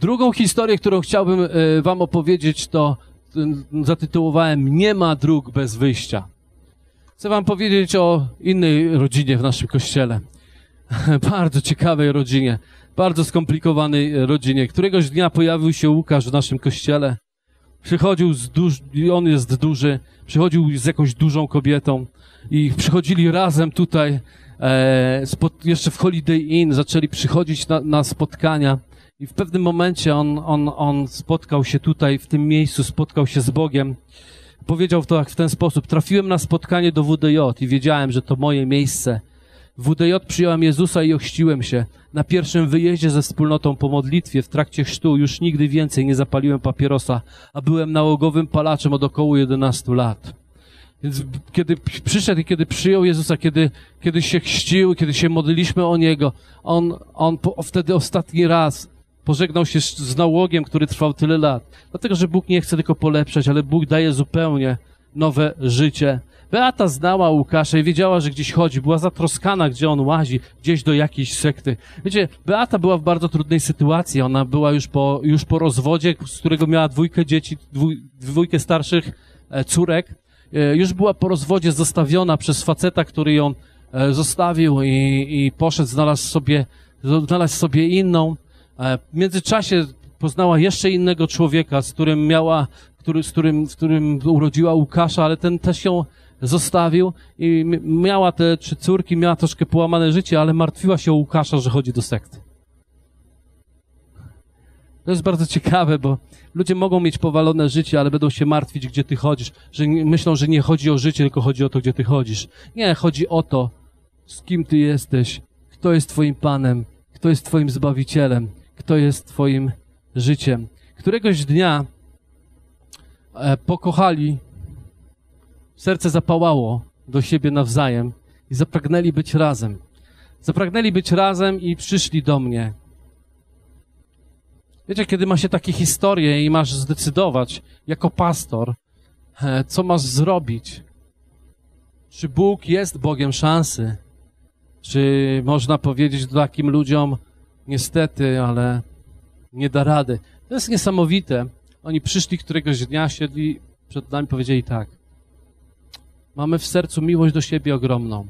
Drugą historię, którą chciałbym wam opowiedzieć, to zatytułowałem Nie ma dróg bez wyjścia. Chcę wam powiedzieć o innej rodzinie w naszym kościele. Bardzo ciekawej rodzinie. Bardzo skomplikowanej rodzinie. Któregoś dnia pojawił się Łukasz w naszym kościele. Przychodził z duż... on jest duży. Przychodził z jakąś dużą kobietą i przychodzili razem tutaj, e, spod... jeszcze w Holiday Inn zaczęli przychodzić na, na spotkania i w pewnym momencie on, on, on spotkał się tutaj, w tym miejscu, spotkał się z Bogiem. Powiedział to tak w ten sposób. Trafiłem na spotkanie do W D J i wiedziałem, że to moje miejsce. W W D J przyjąłem Jezusa i ochrzciłem się. Na pierwszym wyjeździe ze wspólnotą po modlitwie w trakcie chrztu już nigdy więcej nie zapaliłem papierosa, a byłem nałogowym palaczem od około jedenastu lat. Więc kiedy przyszedł i kiedy przyjął Jezusa, kiedy, kiedy się chrzcił, kiedy się modliliśmy o Niego, on, on po, wtedy ostatni raz pożegnał się z nałogiem, który trwał tyle lat. Dlatego, że Bóg nie chce tylko polepszać, ale Bóg daje zupełnie nowe życie. Beata znała Łukasza i wiedziała, że gdzieś chodzi. Była zatroskana, gdzie on łazi, gdzieś do jakiejś sekty. Wiecie, Beata była w bardzo trudnej sytuacji. Ona była już po, już po rozwodzie, z którego miała dwójkę dzieci, dwój, dwójkę starszych e, córek. E, już była po rozwodzie zostawiona przez faceta, który ją e, zostawił i, i poszedł, znalazł sobie znalazł sobie inną. W międzyczasie poznała jeszcze innego człowieka, z którym miała, który, z którym, z którym urodziła Łukasza, ale ten też ją zostawił i miała te trzy córki, miała troszkę połamane życie, ale martwiła się o Łukasza, że chodzi do sekty. To jest bardzo ciekawe, bo ludzie mogą mieć powalone życie, ale będą się martwić, gdzie ty chodzisz. Że myślą, że nie chodzi o życie, tylko chodzi o to, gdzie ty chodzisz. Nie, chodzi o to, z kim ty jesteś, kto jest twoim Panem, kto jest twoim Zbawicielem, kto jest twoim życiem. Któregoś dnia pokochali, serce zapałało do siebie nawzajem i zapragnęli być razem. Zapragnęli być razem i przyszli do mnie. Wiecie, kiedy ma się takie historie i masz zdecydować jako pastor, co masz zrobić? Czy Bóg jest Bogiem szansy? Czy można powiedzieć takim ludziom, niestety, ale nie da rady? To jest niesamowite. Oni przyszli któregoś dnia, siedli przed nami, powiedzieli tak. Mamy w sercu miłość do siebie ogromną,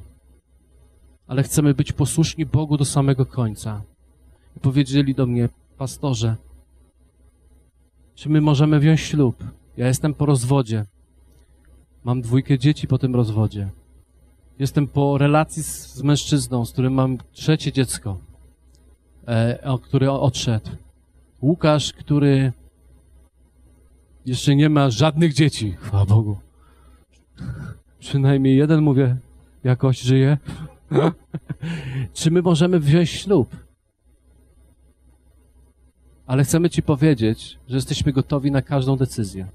ale chcemy być posłuszni Bogu do samego końca. I powiedzieli do mnie, pastorze, czy my możemy wziąć ślub? Ja jestem po rozwodzie. Mam dwójkę dzieci po tym rozwodzie. Jestem po relacji z, z mężczyzną, z którym mam trzecie dziecko, e, o, który odszedł. Łukasz, który jeszcze nie ma żadnych dzieci. Chwała Bogu. Przynajmniej jeden, mówię, jakoś żyje. Czy my możemy wziąć ślub? Ale chcemy ci powiedzieć, że jesteśmy gotowi na każdą decyzję.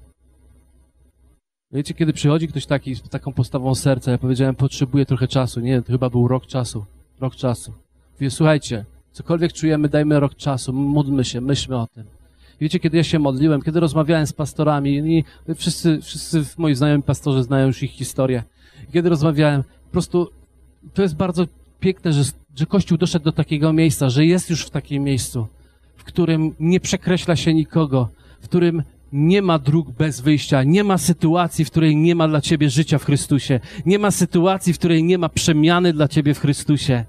Wiecie, kiedy przychodzi ktoś taki z taką postawą serca, ja powiedziałem, potrzebuję trochę czasu. Nie, to chyba był rok czasu. Rok czasu. Mówię, słuchajcie, cokolwiek czujemy, dajmy rok czasu, módlmy się, myślmy o tym. Wiecie, kiedy ja się modliłem, kiedy rozmawiałem z pastorami, i wszyscy, wszyscy moi znajomi pastorzy znają już ich historię. Kiedy rozmawiałem, po prostu to jest bardzo piękne, że, że Kościół doszedł do takiego miejsca, że jest już w takim miejscu, w którym nie przekreśla się nikogo, w którym nie ma dróg bez wyjścia, nie ma sytuacji, w której nie ma dla ciebie życia w Chrystusie, nie ma sytuacji, w której nie ma przemiany dla ciebie w Chrystusie.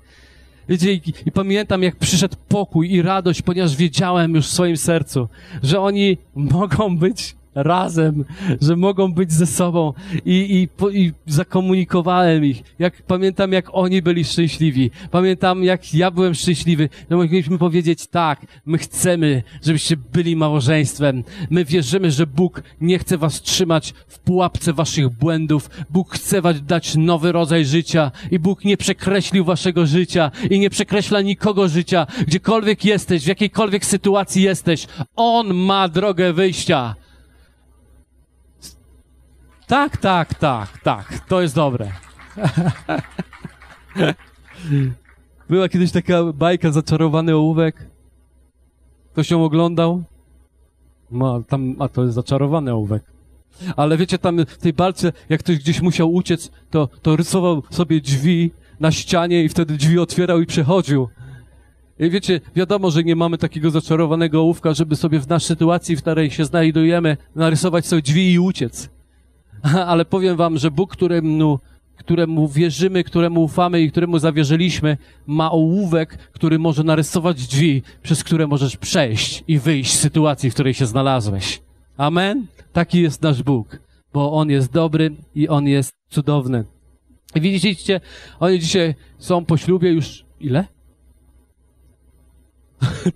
Wiecie, i, i pamiętam, jak przyszedł pokój i radość, ponieważ wiedziałem już w swoim sercu, że oni mogą być razem, że mogą być ze sobą i, i, i zakomunikowałem ich. Jak pamiętam, jak oni byli szczęśliwi. Pamiętam, jak ja byłem szczęśliwy, że mogliśmy powiedzieć tak, my chcemy, żebyście byli małżeństwem. My wierzymy, że Bóg nie chce was trzymać w pułapce waszych błędów. Bóg chce was dać nowy rodzaj życia i Bóg nie przekreślił waszego życia i nie przekreśla nikogo życia. Gdziekolwiek jesteś, w jakiejkolwiek sytuacji jesteś, On ma drogę wyjścia. Tak, tak, tak, tak. To jest dobre. Była kiedyś taka bajka, zaczarowany ołówek. Ktoś ją oglądał? No, tam, a to jest zaczarowany ołówek. Ale wiecie, tam w tej bajce, jak ktoś gdzieś musiał uciec, to, to rysował sobie drzwi na ścianie i wtedy drzwi otwierał i przechodził. I wiecie, wiadomo, że nie mamy takiego zaczarowanego ołówka, żeby sobie w naszej sytuacji, w której się znajdujemy, narysować sobie drzwi i uciec. Ale powiem wam, że Bóg, któremu, któremu wierzymy, któremu ufamy i któremu zawierzyliśmy, ma ołówek, który może narysować drzwi, przez które możesz przejść i wyjść z sytuacji, w której się znalazłeś. Amen? Taki jest nasz Bóg, bo On jest dobry i On jest cudowny. I widzicie, oni dzisiaj są po ślubie już ile?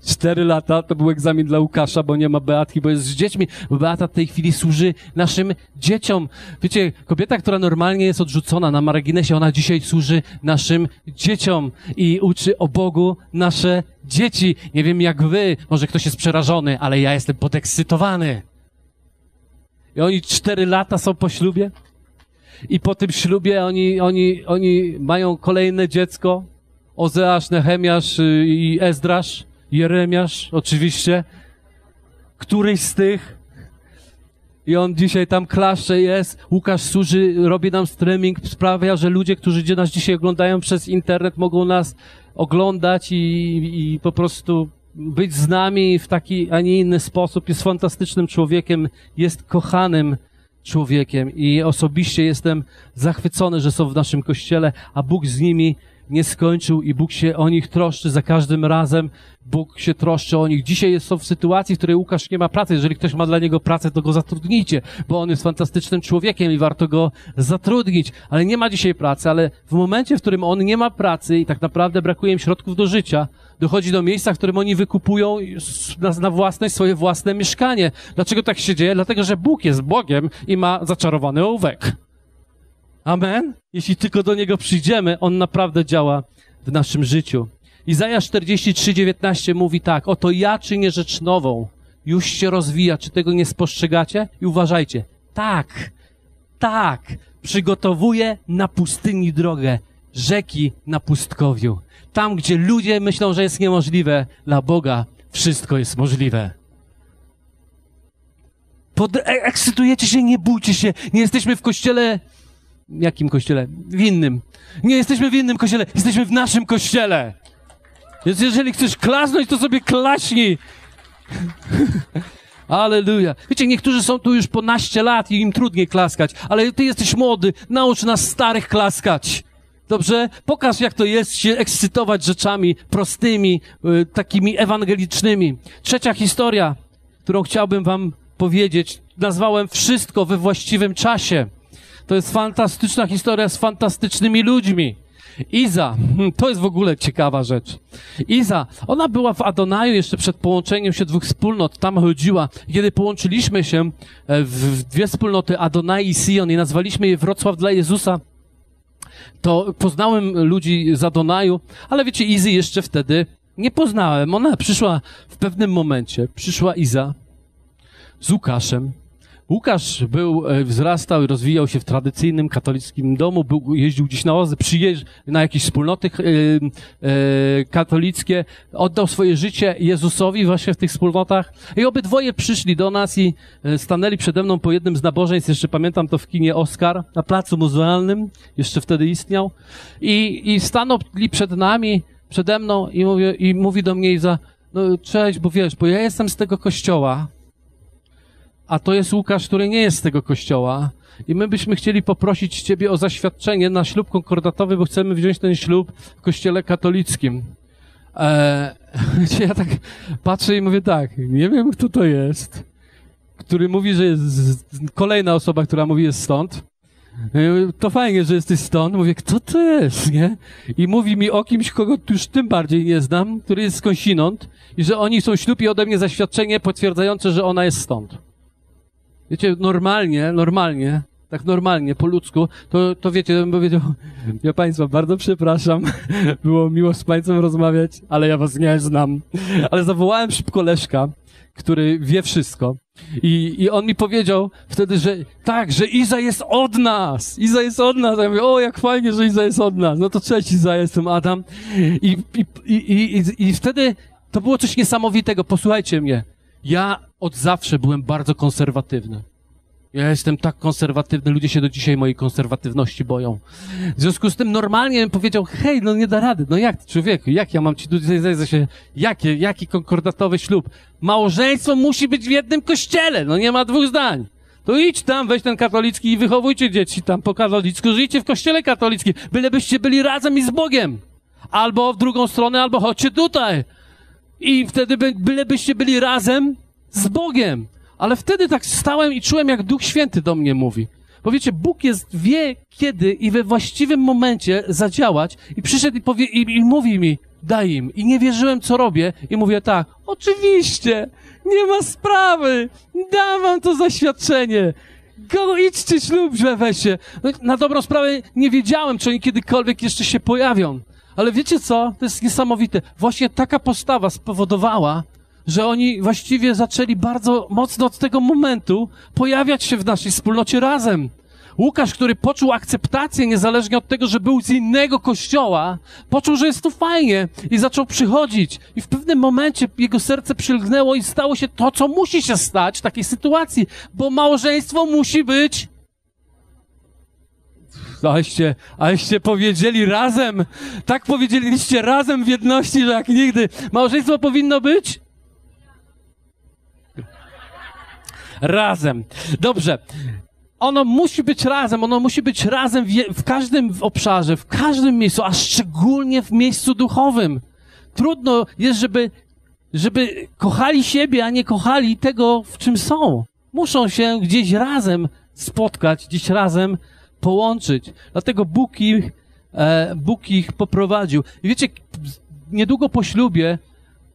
Cztery lata, to był egzamin dla Łukasza, bo nie ma Beatki, bo jest z dziećmi, bo Beata w tej chwili służy naszym dzieciom. Wiecie, kobieta, która normalnie jest odrzucona na marginesie, ona dzisiaj służy naszym dzieciom i uczy o Bogu nasze dzieci. Nie wiem jak wy, może ktoś jest przerażony, ale ja jestem podekscytowany. I oni cztery lata są po ślubie i po tym ślubie oni, oni, oni mają kolejne dziecko, Ozeasz, Nehemiasz i Ezdrasz. Jeremiasz, oczywiście, któryś z tych, i on dzisiaj tam klaszcze jest, Łukasz służy, robi nam streaming, sprawia, że ludzie, którzy nas dzisiaj oglądają przez internet, mogą nas oglądać i, i po prostu być z nami w taki, a nie inny sposób. Jest fantastycznym człowiekiem, jest kochanym człowiekiem i osobiście jestem zachwycony, że są w naszym kościele, a Bóg z nimi nie skończył i Bóg się o nich troszczy za każdym razem. Bóg się troszczy o nich. Dzisiaj są w sytuacji, w której Łukasz nie ma pracy. Jeżeli ktoś ma dla niego pracę, to go zatrudnijcie, bo on jest fantastycznym człowiekiem i warto go zatrudnić. Ale nie ma dzisiaj pracy, ale w momencie, w którym on nie ma pracy i tak naprawdę brakuje im środków do życia, dochodzi do miejsca, w którym oni wykupują na, na własność swoje własne mieszkanie. Dlaczego tak się dzieje? Dlatego, że Bóg jest Bogiem i ma zaczarowany ołówek. Amen? Jeśli tylko do Niego przyjdziemy, On naprawdę działa w naszym życiu. Izajasz czterdzieści trzy, dziewiętnaście mówi tak: oto ja czynię rzecz nową, już się rozwija, czy tego nie spostrzegacie? I uważajcie, tak, tak, przygotowuję na pustyni drogę, rzeki na pustkowiu. Tam, gdzie ludzie myślą, że jest niemożliwe, dla Boga wszystko jest możliwe. Pod... Ekscytujecie się, nie bójcie się, nie jesteśmy w kościele... Jakim kościele? W innym. Nie jesteśmy w innym kościele, jesteśmy w naszym kościele. Więc jeżeli chcesz klasnąć, to sobie klaśnij. Alleluja. Wiecie, niektórzy są tu już po naście lat i im trudniej klaskać, ale ty jesteś młody, naucz nas starych klaskać. Dobrze? Pokaż, jak to jest się ekscytować rzeczami prostymi, yy, takimi ewangelicznymi. Trzecia historia, którą chciałbym wam powiedzieć, nazwałem wszystko we właściwym czasie. To jest fantastyczna historia z fantastycznymi ludźmi. Iza, to jest w ogóle ciekawa rzecz. Iza, ona była w Adonaju jeszcze przed połączeniem się dwóch wspólnot, tam chodziła. Kiedy połączyliśmy się w dwie wspólnoty, Adonai i Sion, i nazwaliśmy je Wrocław dla Jezusa, to poznałem ludzi z Adonaju, ale wiecie, Izy jeszcze wtedy nie poznałem. Ona przyszła w pewnym momencie, przyszła Iza z Łukaszem. Łukasz był, wzrastał i rozwijał się w tradycyjnym katolickim domu, był, jeździł gdzieś na ozy, przyjeżdżał na jakieś wspólnoty yy, yy, katolickie, oddał swoje życie Jezusowi właśnie w tych wspólnotach i obydwoje przyszli do nas i stanęli przede mną po jednym z nabożeństw, jeszcze pamiętam to w kinie Oskar, na Placu Muzealnym, jeszcze wtedy istniał, i, i stanęli przed nami, przede mną i mówi, i mówi do mnie Iza, no cześć, bo wiesz, bo ja jestem z tego kościoła, a to jest Łukasz, który nie jest z tego kościoła i my byśmy chcieli poprosić ciebie o zaświadczenie na ślub konkordatowy, bo chcemy wziąć ten ślub w kościele katolickim. Eee, ja tak patrzę i mówię tak, nie wiem, kto to jest, który mówi, że jest kolejna osoba, która mówi, jest stąd. To fajnie, że jesteś stąd. Mówię, kto to jest, nie? I mówi mi o kimś, kogo już tym bardziej nie znam, który jest skądinąd i że oni są ślub i ode mnie zaświadczenie potwierdzające, że ona jest stąd. Wiecie, normalnie, normalnie, tak normalnie, po ludzku, to, to wiecie, ja bym powiedział, ja państwa bardzo przepraszam, było miło z państwem rozmawiać, ale ja was nie znam. Ale zawołałem szybko Leszka, który wie wszystko i, i on mi powiedział wtedy, że tak, że Iza jest od nas, Iza jest od nas. Ja mówię, o, jak fajnie, że Iza jest od nas. No to cześć Iza, jestem Adam. I, i, i, i, i wtedy to było coś niesamowitego, posłuchajcie mnie. Ja od zawsze byłem bardzo konserwatywny. Ja jestem tak konserwatywny, ludzie się do dzisiaj mojej konserwatywności boją. W związku z tym normalnie bym powiedział, hej, no nie da rady, no jak, człowieku, jak ja mam ci tutaj się, jakie, jaki konkordatowy ślub? Małżeństwo musi być w jednym kościele, no nie ma dwóch zdań. To idź tam, weź ten katolicki i wychowujcie dzieci tam po katolicku, żyjcie w kościele katolickim, bylebyście byli razem i z Bogiem. Albo w drugą stronę, albo chodźcie tutaj. I wtedy by, bylebyście byli razem z Bogiem. Ale wtedy tak stałem i czułem, jak Duch Święty do mnie mówi. Bo wiecie, Bóg jest, wie kiedy i we właściwym momencie zadziałać i przyszedł i, powie, i, i mówi mi, daj im. I nie wierzyłem, co robię i mówię tak, oczywiście, nie ma sprawy, dam wam to zaświadczenie. Go, idźcie ślub, że weźcie. Na dobrą sprawę nie wiedziałem, czy oni kiedykolwiek jeszcze się pojawią. Ale wiecie co? To jest niesamowite. Właśnie taka postawa spowodowała, że oni właściwie zaczęli bardzo mocno od tego momentu pojawiać się w naszej wspólnocie razem. Łukasz, który poczuł akceptację niezależnie od tego, że był z innego kościoła, poczuł, że jest tu fajnie i zaczął przychodzić. I w pewnym momencie jego serce przylgnęło i stało się to, co musi się stać w takiej sytuacji, bo małżeństwo musi być... Aleście, aleście powiedzieli razem, tak powiedzieliście razem w jedności, że jak nigdy. Małżeństwo powinno być? Razem. Dobrze. ono musi być razem, ono musi być razem w, w każdym obszarze, w każdym miejscu, a szczególnie w miejscu duchowym. Trudno jest, żeby, żeby kochali siebie, a nie kochali tego, w czym są. Muszą się gdzieś razem spotkać, gdzieś razem połączyć. Dlatego Bóg ich, e, Bóg ich poprowadził. I wiecie, niedługo po ślubie,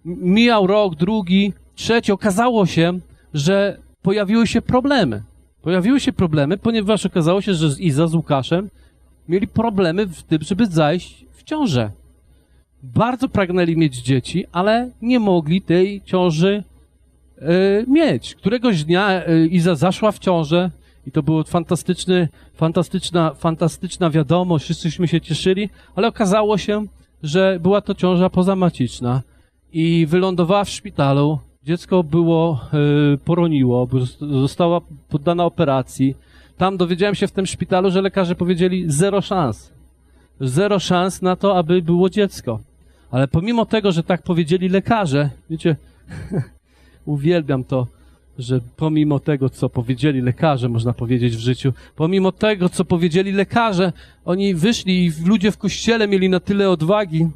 mijał rok, drugi, trzeci, okazało się, że pojawiły się problemy. Pojawiły się problemy, ponieważ okazało się, że z Iza, z Łukaszem mieli problemy w tym, żeby zajść w ciążę. Bardzo pragnęli mieć dzieci, ale nie mogli tej ciąży y, mieć. Któregoś dnia y, Iza zaszła w ciążę i to była fantastyczna, fantastyczna wiadomość, wszyscyśmy się cieszyli, ale okazało się, że była to ciąża pozamaciczna i wylądowała w szpitalu. Dziecko było, y, poroniło, została poddana operacji. Tam dowiedziałem się w tym szpitalu, że lekarze powiedzieli zero szans. Zero szans na to, aby było dziecko. Ale pomimo tego, że tak powiedzieli lekarze, wiecie, uwielbiam to, że pomimo tego, co powiedzieli lekarze, można powiedzieć w życiu, pomimo tego, co powiedzieli lekarze, oni wyszli i ludzie w kościele mieli na tyle odwagi,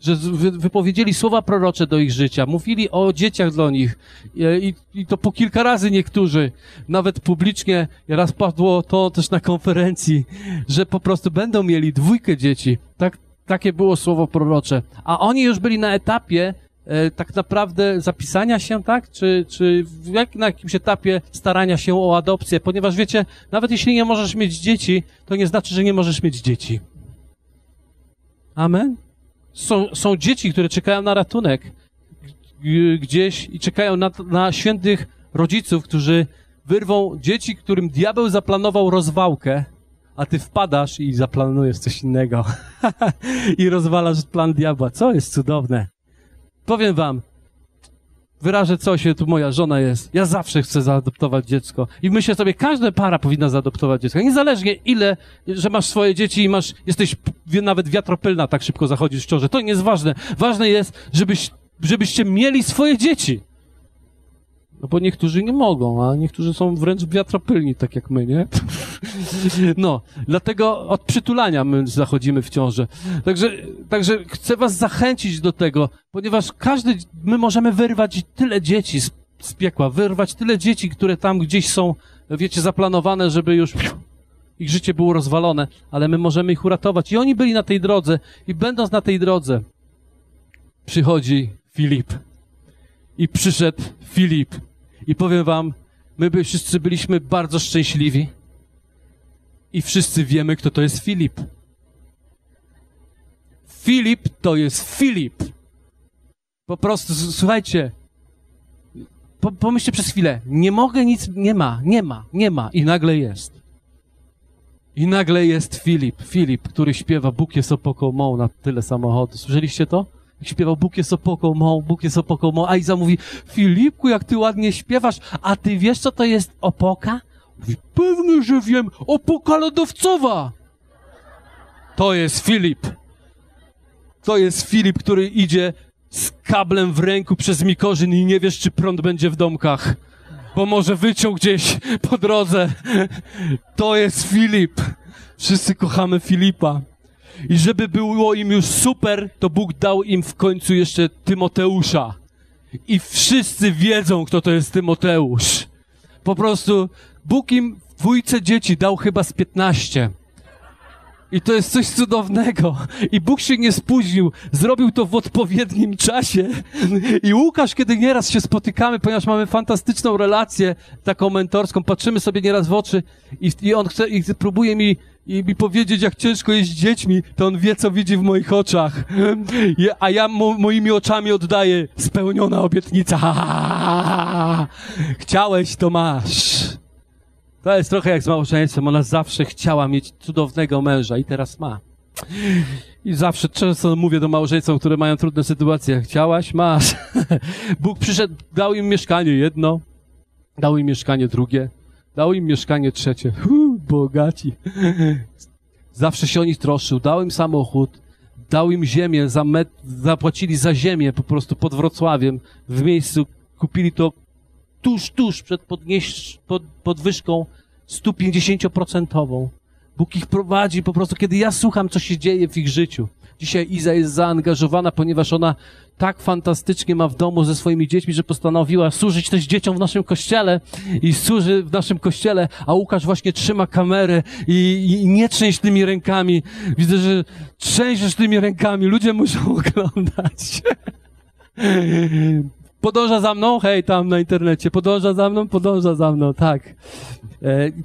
że wypowiedzieli słowa prorocze do ich życia, mówili o dzieciach dla nich i, i to po kilka razy niektórzy, nawet publicznie, raz padło to też na konferencji, że po prostu będą mieli dwójkę dzieci. Tak, takie było słowo prorocze. A oni już byli na etapie e, tak naprawdę zapisania się, tak? Czy, czy w jak, na jakimś etapie starania się o adopcję, ponieważ wiecie, nawet jeśli nie możesz mieć dzieci, to nie znaczy, że nie możesz mieć dzieci. Amen? Są, są dzieci, które czekają na ratunek gdzieś i czekają na, na świętych rodziców, którzy wyrwą dzieci, którym diabeł zaplanował rozwałkę, a ty wpadasz i zaplanujesz coś innego i rozwalasz plan diabła, co jest cudowne. Powiem wam, wyrażę coś, tu moja żona jest, ja zawsze chcę zaadoptować dziecko i myślę sobie, każda para powinna zaadoptować dziecko, niezależnie ile, że masz swoje dzieci i masz, jesteś nawet wiatropylna, tak szybko zachodzisz w ciąży, to nie jest ważne, ważne jest, żebyś, żebyście mieli swoje dzieci, no bo niektórzy nie mogą, a niektórzy są wręcz wiatropylni, tak jak my, nie? No, dlatego od przytulania my zachodzimy w ciążę. Także, także chcę was zachęcić do tego, ponieważ każdy, my możemy wyrwać tyle dzieci z, z piekła, wyrwać tyle dzieci, które tam gdzieś są, wiecie, zaplanowane, żeby już ich życie było rozwalone, ale my możemy ich uratować. I oni byli na tej drodze i będąc na tej drodze, przychodzi Filip. I przyszedł Filip. I powiem wam, my by wszyscy byliśmy bardzo szczęśliwi. I wszyscy wiemy, kto to jest Filip. Filip to jest Filip. Po prostu, słuchajcie, po, pomyślcie przez chwilę, nie mogę nic, nie ma, nie ma, nie ma i nagle jest. I nagle jest Filip, Filip, który śpiewa Bóg jest opoką mą na tyle samochodu. Słyszeliście to? Śpiewał Bóg jest opoką mą, Bóg jest opoką mą, a Iza mówi, Filipku, jak ty ładnie śpiewasz, a ty wiesz, co to jest opoka? Mówi, pewnie, że wiem, opoka lodowcowa. To jest Filip. To jest Filip, który idzie z kablem w ręku przez Mikorzyn i nie wiesz, czy prąd będzie w domkach, bo może wyciął gdzieś po drodze. To jest Filip. Wszyscy kochamy Filipa. I żeby było im już super, to Bóg dał im w końcu jeszcze Tymoteusza. I wszyscy wiedzą, kto to jest Tymoteusz. Po prostu Bóg im w dwójce dzieci dał chyba z piętnaście. I to jest coś cudownego. I Bóg się nie spóźnił. Zrobił to w odpowiednim czasie. I Łukasz, kiedy nieraz się spotykamy, ponieważ mamy fantastyczną relację taką mentorską, patrzymy sobie nieraz w oczy i, i on chce, i próbuje mi i mi powiedzieć, jak ciężko jest z dziećmi, to on wie, co widzi w moich oczach. A ja mo moimi oczami oddaję spełniona obietnica. Chciałeś, to masz. To jest trochę jak z małżeństwem. Ona zawsze chciała mieć cudownego męża i teraz ma. I zawsze często mówię do małżeńców, które mają trudne sytuacje. Chciałaś, masz. Bóg przyszedł, dał im mieszkanie jedno, dał im mieszkanie drugie, dał im mieszkanie trzecie. Uu, bogaci. Zawsze się o nich troszczył. Dał im samochód, dał im ziemię, za met... zapłacili za ziemię po prostu pod Wrocławiem, w miejscu kupili to tuż, tuż przed podnieś... pod... podwyżką stupięćdziesięcioprocentową. Bóg ich prowadzi po prostu, kiedy ja słucham, co się dzieje w ich życiu. Dzisiaj Iza jest zaangażowana, ponieważ ona tak fantastycznie ma w domu ze swoimi dziećmi, że postanowiła służyć też dzieciom w naszym kościele i służy w naszym kościele, a Łukasz właśnie trzyma kamerę i, i nie trzęść tymi rękami. Widzę, że trzęsiesz tymi rękami, ludzie muszą oglądać. Podąża za mną? Hej, tam na internecie. Podąża za mną? Podąża za mną, tak.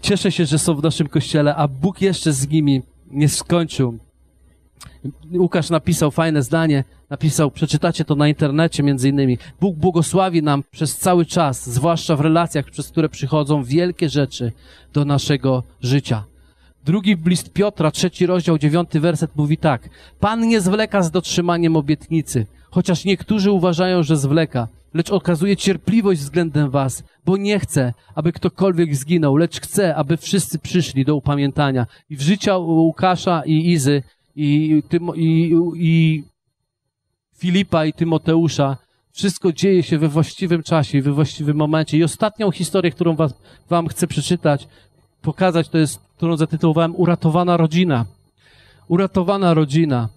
Cieszę się, że są w naszym kościele, a Bóg jeszcze z nimi nie skończył. Łukasz napisał fajne zdanie, napisał, przeczytacie to na internecie między innymi. Bóg błogosławi nam przez cały czas, zwłaszcza w relacjach, przez które przychodzą wielkie rzeczy do naszego życia. Drugi list Piotra, trzeci rozdział, dziewiąty werset mówi tak. Pan nie zwleka z dotrzymaniem obietnicy, chociaż niektórzy uważają, że zwleka, lecz okazuje cierpliwość względem was, bo nie chce, aby ktokolwiek zginął, lecz chce, aby wszyscy przyszli do upamiętania. I w życiu Łukasza i Izy, I, Tymo, i, i Filipa i Tymoteusza. Wszystko dzieje się we właściwym czasie, we właściwym momencie. I ostatnią historię, którą was, wam chcę przeczytać, pokazać, to jest, którą zatytułowałem Uratowana rodzina. Uratowana rodzina.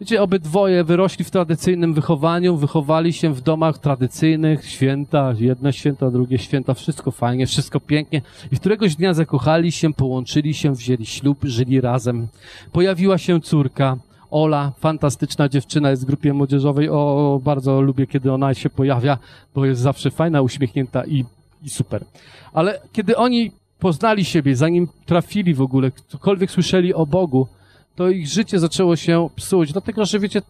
Wiecie, obydwoje wyrośli w tradycyjnym wychowaniu, wychowali się w domach tradycyjnych, święta, jedne święta, drugie święta, wszystko fajnie, wszystko pięknie. I któregoś dnia zakochali się, połączyli się, wzięli ślub, żyli razem. Pojawiła się córka, Ola, fantastyczna dziewczyna, jest w grupie młodzieżowej. O, bardzo lubię, kiedy ona się pojawia, bo jest zawsze fajna, uśmiechnięta i, i super. Ale kiedy oni poznali siebie, zanim trafili w ogóle, cokolwiek słyszeli o Bogu, to ich życie zaczęło się psuć. Dlatego, że wiecie,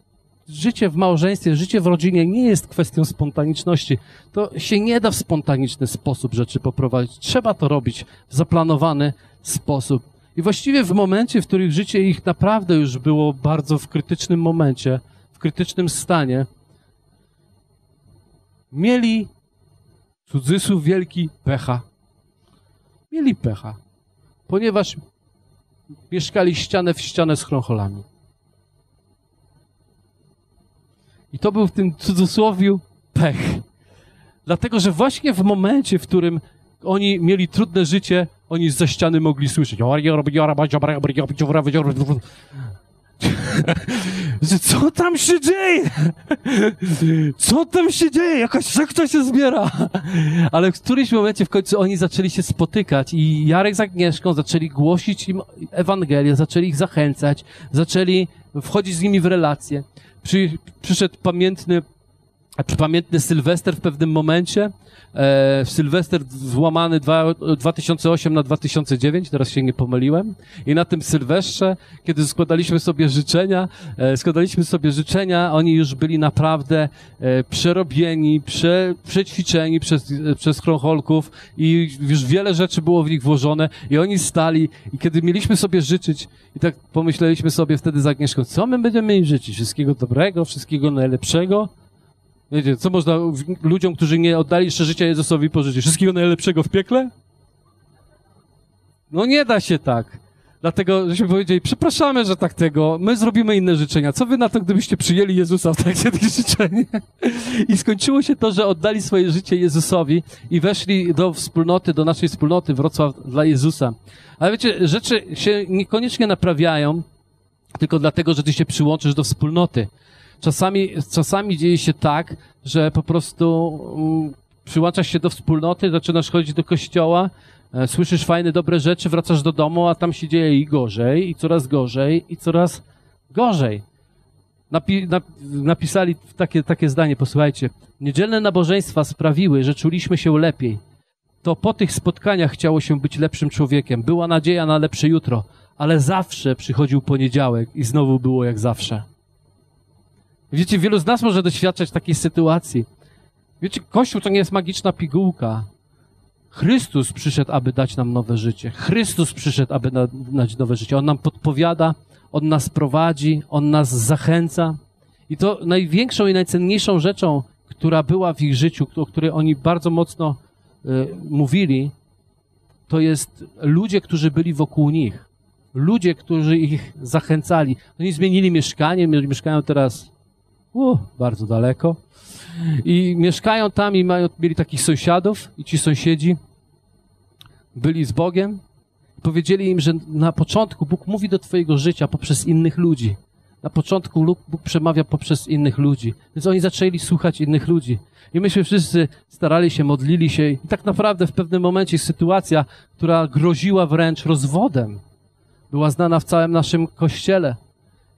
życie w małżeństwie, życie w rodzinie nie jest kwestią spontaniczności. To się nie da w spontaniczny sposób rzeczy poprowadzić. Trzeba to robić w zaplanowany sposób. I właściwie w momencie, w którym życie ich naprawdę już było bardzo w krytycznym momencie, w krytycznym stanie, mieli, cudzysłów wielki, pecha. Mieli pecha, ponieważ mieszkali ścianę w ścianę z chroncholami. I to był w tym cudzysłowiu pech. Dlatego, że właśnie w momencie, w którym oni mieli trudne życie, oni za ściany mogli słyszeć. Co tam się dzieje? Co tam się dzieje? Jakaś sekta się zbiera. Ale w którymś momencie w końcu oni zaczęli się spotykać i Jarek z Agnieszką zaczęli głosić im Ewangelię, zaczęli ich zachęcać, zaczęli wchodzić z nimi w relacje. Przy, przyszedł pamiętny Pamiętny Sylwester w pewnym momencie, e, Sylwester złamany dwa tysiące osiem na dwa tysiące dziewięć, teraz się nie pomyliłem, i na tym Sylwestrze, kiedy składaliśmy sobie życzenia, e, składaliśmy sobie życzenia, oni już byli naprawdę e, przerobieni, prze, przećwiczeni przez, e, przez chroncholków i już wiele rzeczy było w nich włożone i oni stali i kiedy mieliśmy sobie życzyć i tak pomyśleliśmy sobie wtedy z Agnieszką, co my będziemy im życzyć? Wszystkiego dobrego, wszystkiego najlepszego? Wiecie, co można ludziom, którzy nie oddali jeszcze życia Jezusowi, pożyczyć? Wszystkiego najlepszego w piekle? No nie da się tak. Dlatego, żeśmy powiedzieli, przepraszamy, że tak tego, my zrobimy inne życzenia. Co wy na to, gdybyście przyjęli Jezusa w trakcie tych życzeń? I skończyło się to, że oddali swoje życie Jezusowi i weszli do wspólnoty, do naszej wspólnoty Wrocław dla Jezusa. Ale wiecie, rzeczy się niekoniecznie naprawiają, tylko dlatego, że ty się przyłączysz do wspólnoty. Czasami, czasami dzieje się tak, że po prostu mm, przyłączasz się do wspólnoty, zaczynasz chodzić do kościoła, e, słyszysz fajne, dobre rzeczy, wracasz do domu, a tam się dzieje i gorzej, i coraz gorzej, i coraz gorzej. Napi nap napisali takie, takie zdanie, posłuchajcie. Niedzielne nabożeństwa sprawiły, że czuliśmy się lepiej. To po tych spotkaniach chciało się być lepszym człowiekiem. Była nadzieja na lepsze jutro, ale zawsze przychodził poniedziałek i znowu było jak zawsze. Wiecie, wielu z nas może doświadczać takiej sytuacji. Wiecie, Kościół to nie jest magiczna pigułka. Chrystus przyszedł, aby dać nam nowe życie. Chrystus przyszedł, aby dać nowe życie. On nam podpowiada, On nas prowadzi, On nas zachęca. I to największą i najcenniejszą rzeczą, która była w ich życiu, o której oni bardzo mocno y, mówili, to jest ludzie, którzy byli wokół nich. Ludzie, którzy ich zachęcali. Oni zmienili mieszkanie, mieszkają teraz... Uh, bardzo daleko. I mieszkają tam i mają, mieli takich sąsiadów i ci sąsiedzi byli z Bogiem, Powiedzieli im, że na początku Bóg mówi do twojego życia poprzez innych ludzi. Na początku Bóg przemawia poprzez innych ludzi. Więc oni zaczęli słuchać innych ludzi. I myśmy wszyscy starali się, modlili się. I tak naprawdę w pewnym momencie sytuacja, która groziła wręcz rozwodem, była znana w całym naszym kościele.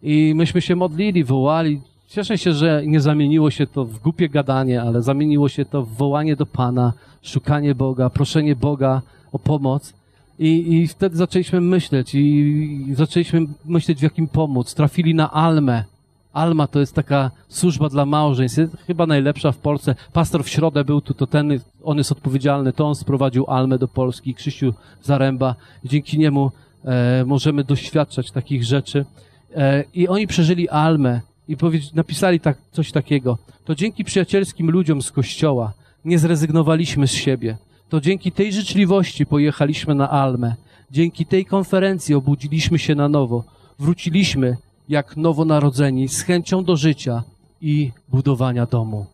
I myśmy się modlili, wołali. Cieszę się, że nie zamieniło się to w głupie gadanie, ale zamieniło się to w wołanie do Pana, szukanie Boga, proszenie Boga o pomoc. I, i wtedy zaczęliśmy myśleć i zaczęliśmy myśleć, w jakim pomóc. Trafili na Almę. Alma to jest taka służba dla małżeństw, jest chyba najlepsza w Polsce. Pastor w środę był tu, to ten, on jest odpowiedzialny, to on sprowadził Almę do Polski, Krzysztof Zaremba. Dzięki niemu e, możemy doświadczać takich rzeczy. E, I oni przeżyli Almę i napisali tak, coś takiego. To dzięki przyjacielskim ludziom z kościoła nie zrezygnowaliśmy z siebie. To dzięki tej życzliwości pojechaliśmy na Almę. Dzięki tej konferencji obudziliśmy się na nowo. Wróciliśmy jak nowonarodzeni z chęcią do życia i budowania domu.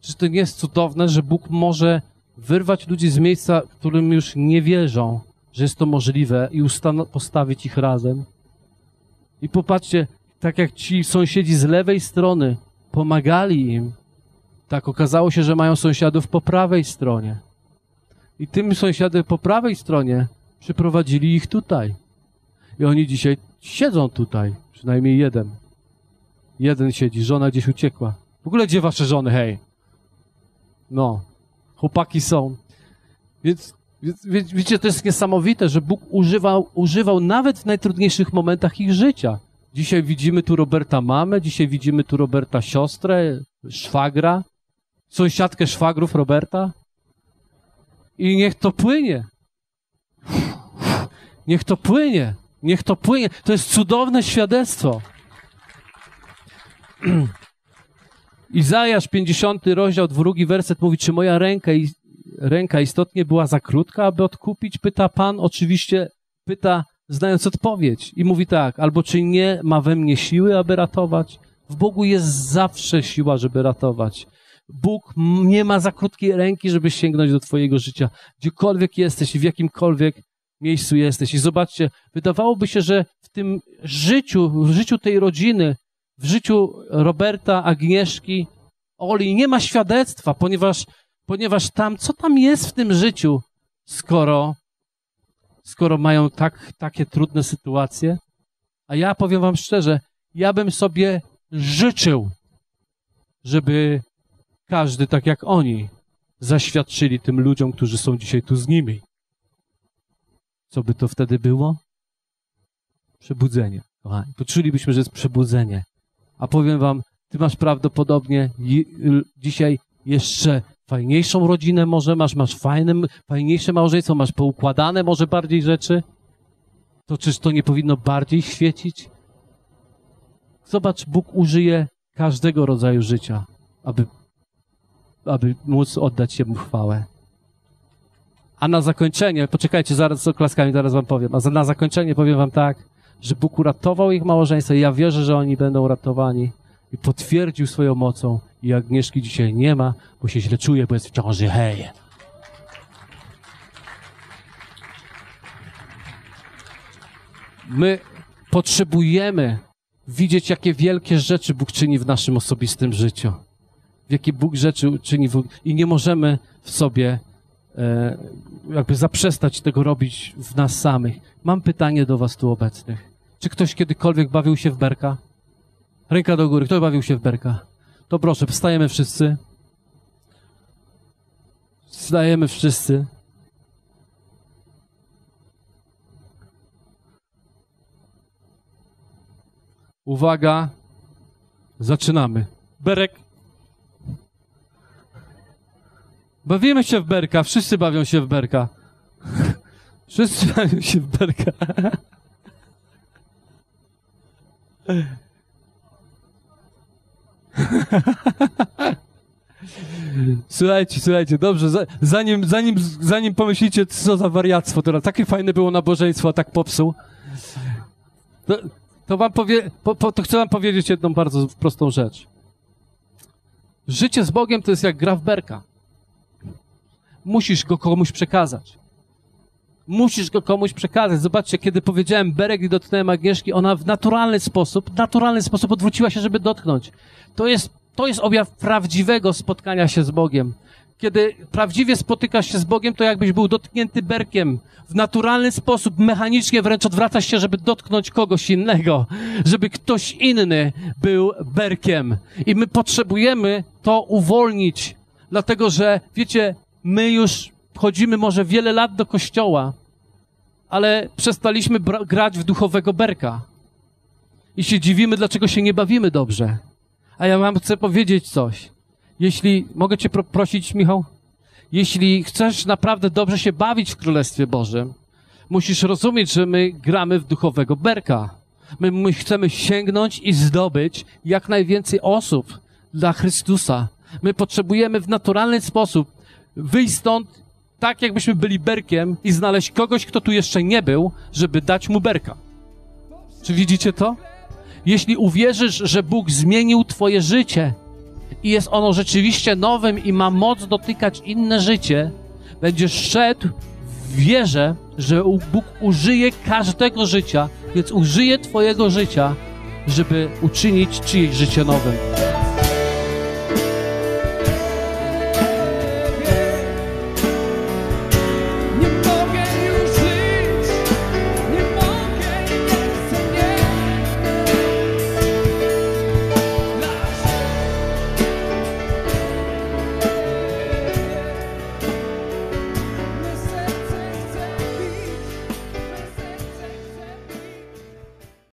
Czy to nie jest cudowne, że Bóg może wyrwać ludzi z miejsca, którym już nie wierzą, że jest to możliwe i postawić ich razem? I popatrzcie, tak jak ci sąsiedzi z lewej strony pomagali im, tak okazało się, że mają sąsiadów po prawej stronie. I tym sąsiadem po prawej stronie przyprowadzili ich tutaj. I oni dzisiaj siedzą tutaj, przynajmniej jeden. Jeden siedzi, żona gdzieś uciekła. W ogóle gdzie wasze żony, hej? No, chłopaki są. Więc, więc wie, wiecie, to jest niesamowite, że Bóg używał, używał nawet w najtrudniejszych momentach ich życia. Dzisiaj widzimy tu Roberta mamę, dzisiaj widzimy tu Roberta siostrę, szwagra, sąsiadkę szwagrów Roberta. I niech to płynie. Niech to płynie. Niech to płynie. To jest cudowne świadectwo. Izajasz, pięćdziesiąty rozdział, drugi werset mówi, czy moja ręka, ręka istotnie była za krótka, aby odkupić? Pyta Pan, oczywiście pyta, znając odpowiedź. I mówi tak, albo czy nie ma we mnie siły, aby ratować? W Bogu jest zawsze siła, żeby ratować. Bóg nie ma za krótkiej ręki, żeby sięgnąć do twojego życia. Gdziekolwiek jesteś i w jakimkolwiek miejscu jesteś. I zobaczcie, wydawałoby się, że w tym życiu, w życiu tej rodziny, w życiu Roberta, Agnieszki, Oli nie ma świadectwa, ponieważ, ponieważ tam, co tam jest w tym życiu, skoro, skoro mają tak, takie trudne sytuacje? A ja powiem wam szczerze, ja bym sobie życzył, żeby każdy, tak jak oni, zaświadczyli tym ludziom, którzy są dzisiaj tu z nimi. Co by to wtedy było? Przebudzenie. Kochani, poczulibyśmy, że jest przebudzenie. A powiem wam, ty masz prawdopodobnie dzisiaj jeszcze fajniejszą rodzinę może, masz, masz fajne, fajniejsze małżeństwo, masz poukładane może bardziej rzeczy. To czyż to nie powinno bardziej świecić? Zobacz, Bóg użyje każdego rodzaju życia, aby aby móc oddać się mu chwałę. A na zakończenie, poczekajcie, zaraz z oklaskami, zaraz wam powiem, a na zakończenie powiem wam tak, że Bóg uratował ich małżeństwo i ja wierzę, że oni będą uratowani i potwierdził swoją mocą i Agnieszki dzisiaj nie ma, bo się źle czuje, bo jest w ciąży, hej. My potrzebujemy widzieć, jakie wielkie rzeczy Bóg czyni w naszym osobistym życiu. W jakie Bóg rzeczy czyni i nie możemy w sobie e, jakby zaprzestać tego robić w nas samych. Mam pytanie do was tu obecnych. Czy ktoś kiedykolwiek bawił się w berka? Ręka do góry. Kto bawił się w berka? To proszę, wstajemy wszyscy. Wstajemy wszyscy. Uwaga. Zaczynamy. Berek. Bawimy się w berka. Wszyscy bawią się w berka. Wszyscy bawią się w berka. Słuchajcie, słuchajcie, dobrze. Zanim, zanim, zanim pomyślicie, co za wariactwo teraz. Takie fajne było nabożeństwo, a tak popsuł. To, to, wam powie, po, po, to chcę wam powiedzieć jedną bardzo prostą rzecz. Życie z Bogiem to jest jak gra w berka. Musisz go komuś przekazać. musisz go komuś przekazać. Zobaczcie, kiedy powiedziałem Berek i dotknąłem Agnieszki, ona w naturalny sposób, naturalny sposób odwróciła się, żeby dotknąć. To jest, to jest objaw prawdziwego spotkania się z Bogiem. Kiedy prawdziwie spotykasz się z Bogiem, to jakbyś był dotknięty berkiem. W naturalny sposób, mechanicznie wręcz odwracasz się, żeby dotknąć kogoś innego, żeby ktoś inny był berkiem. I my potrzebujemy to uwolnić, dlatego że, wiecie, my już chodzimy może wiele lat do kościoła, ale przestaliśmy grać w duchowego berka. I się dziwimy, dlaczego się nie bawimy dobrze. A ja wam chcę powiedzieć coś. Jeśli, mogę cię pro- prosić, Michał? Jeśli chcesz naprawdę dobrze się bawić w Królestwie Bożym, musisz rozumieć, że my gramy w duchowego berka. My, my chcemy sięgnąć i zdobyć jak najwięcej osób dla Chrystusa. My potrzebujemy w naturalny sposób wyjść stąd tak, jakbyśmy byli berkiem i znaleźć kogoś, kto tu jeszcze nie był, żeby dać mu berka. Czy widzicie to? Jeśli uwierzysz, że Bóg zmienił twoje życie, i jest ono rzeczywiście nowym i ma moc dotykać inne życie, będziesz szedł w wierze, że Bóg użyje każdego życia, więc użyje twojego życia, żeby uczynić czyjeś życie nowym.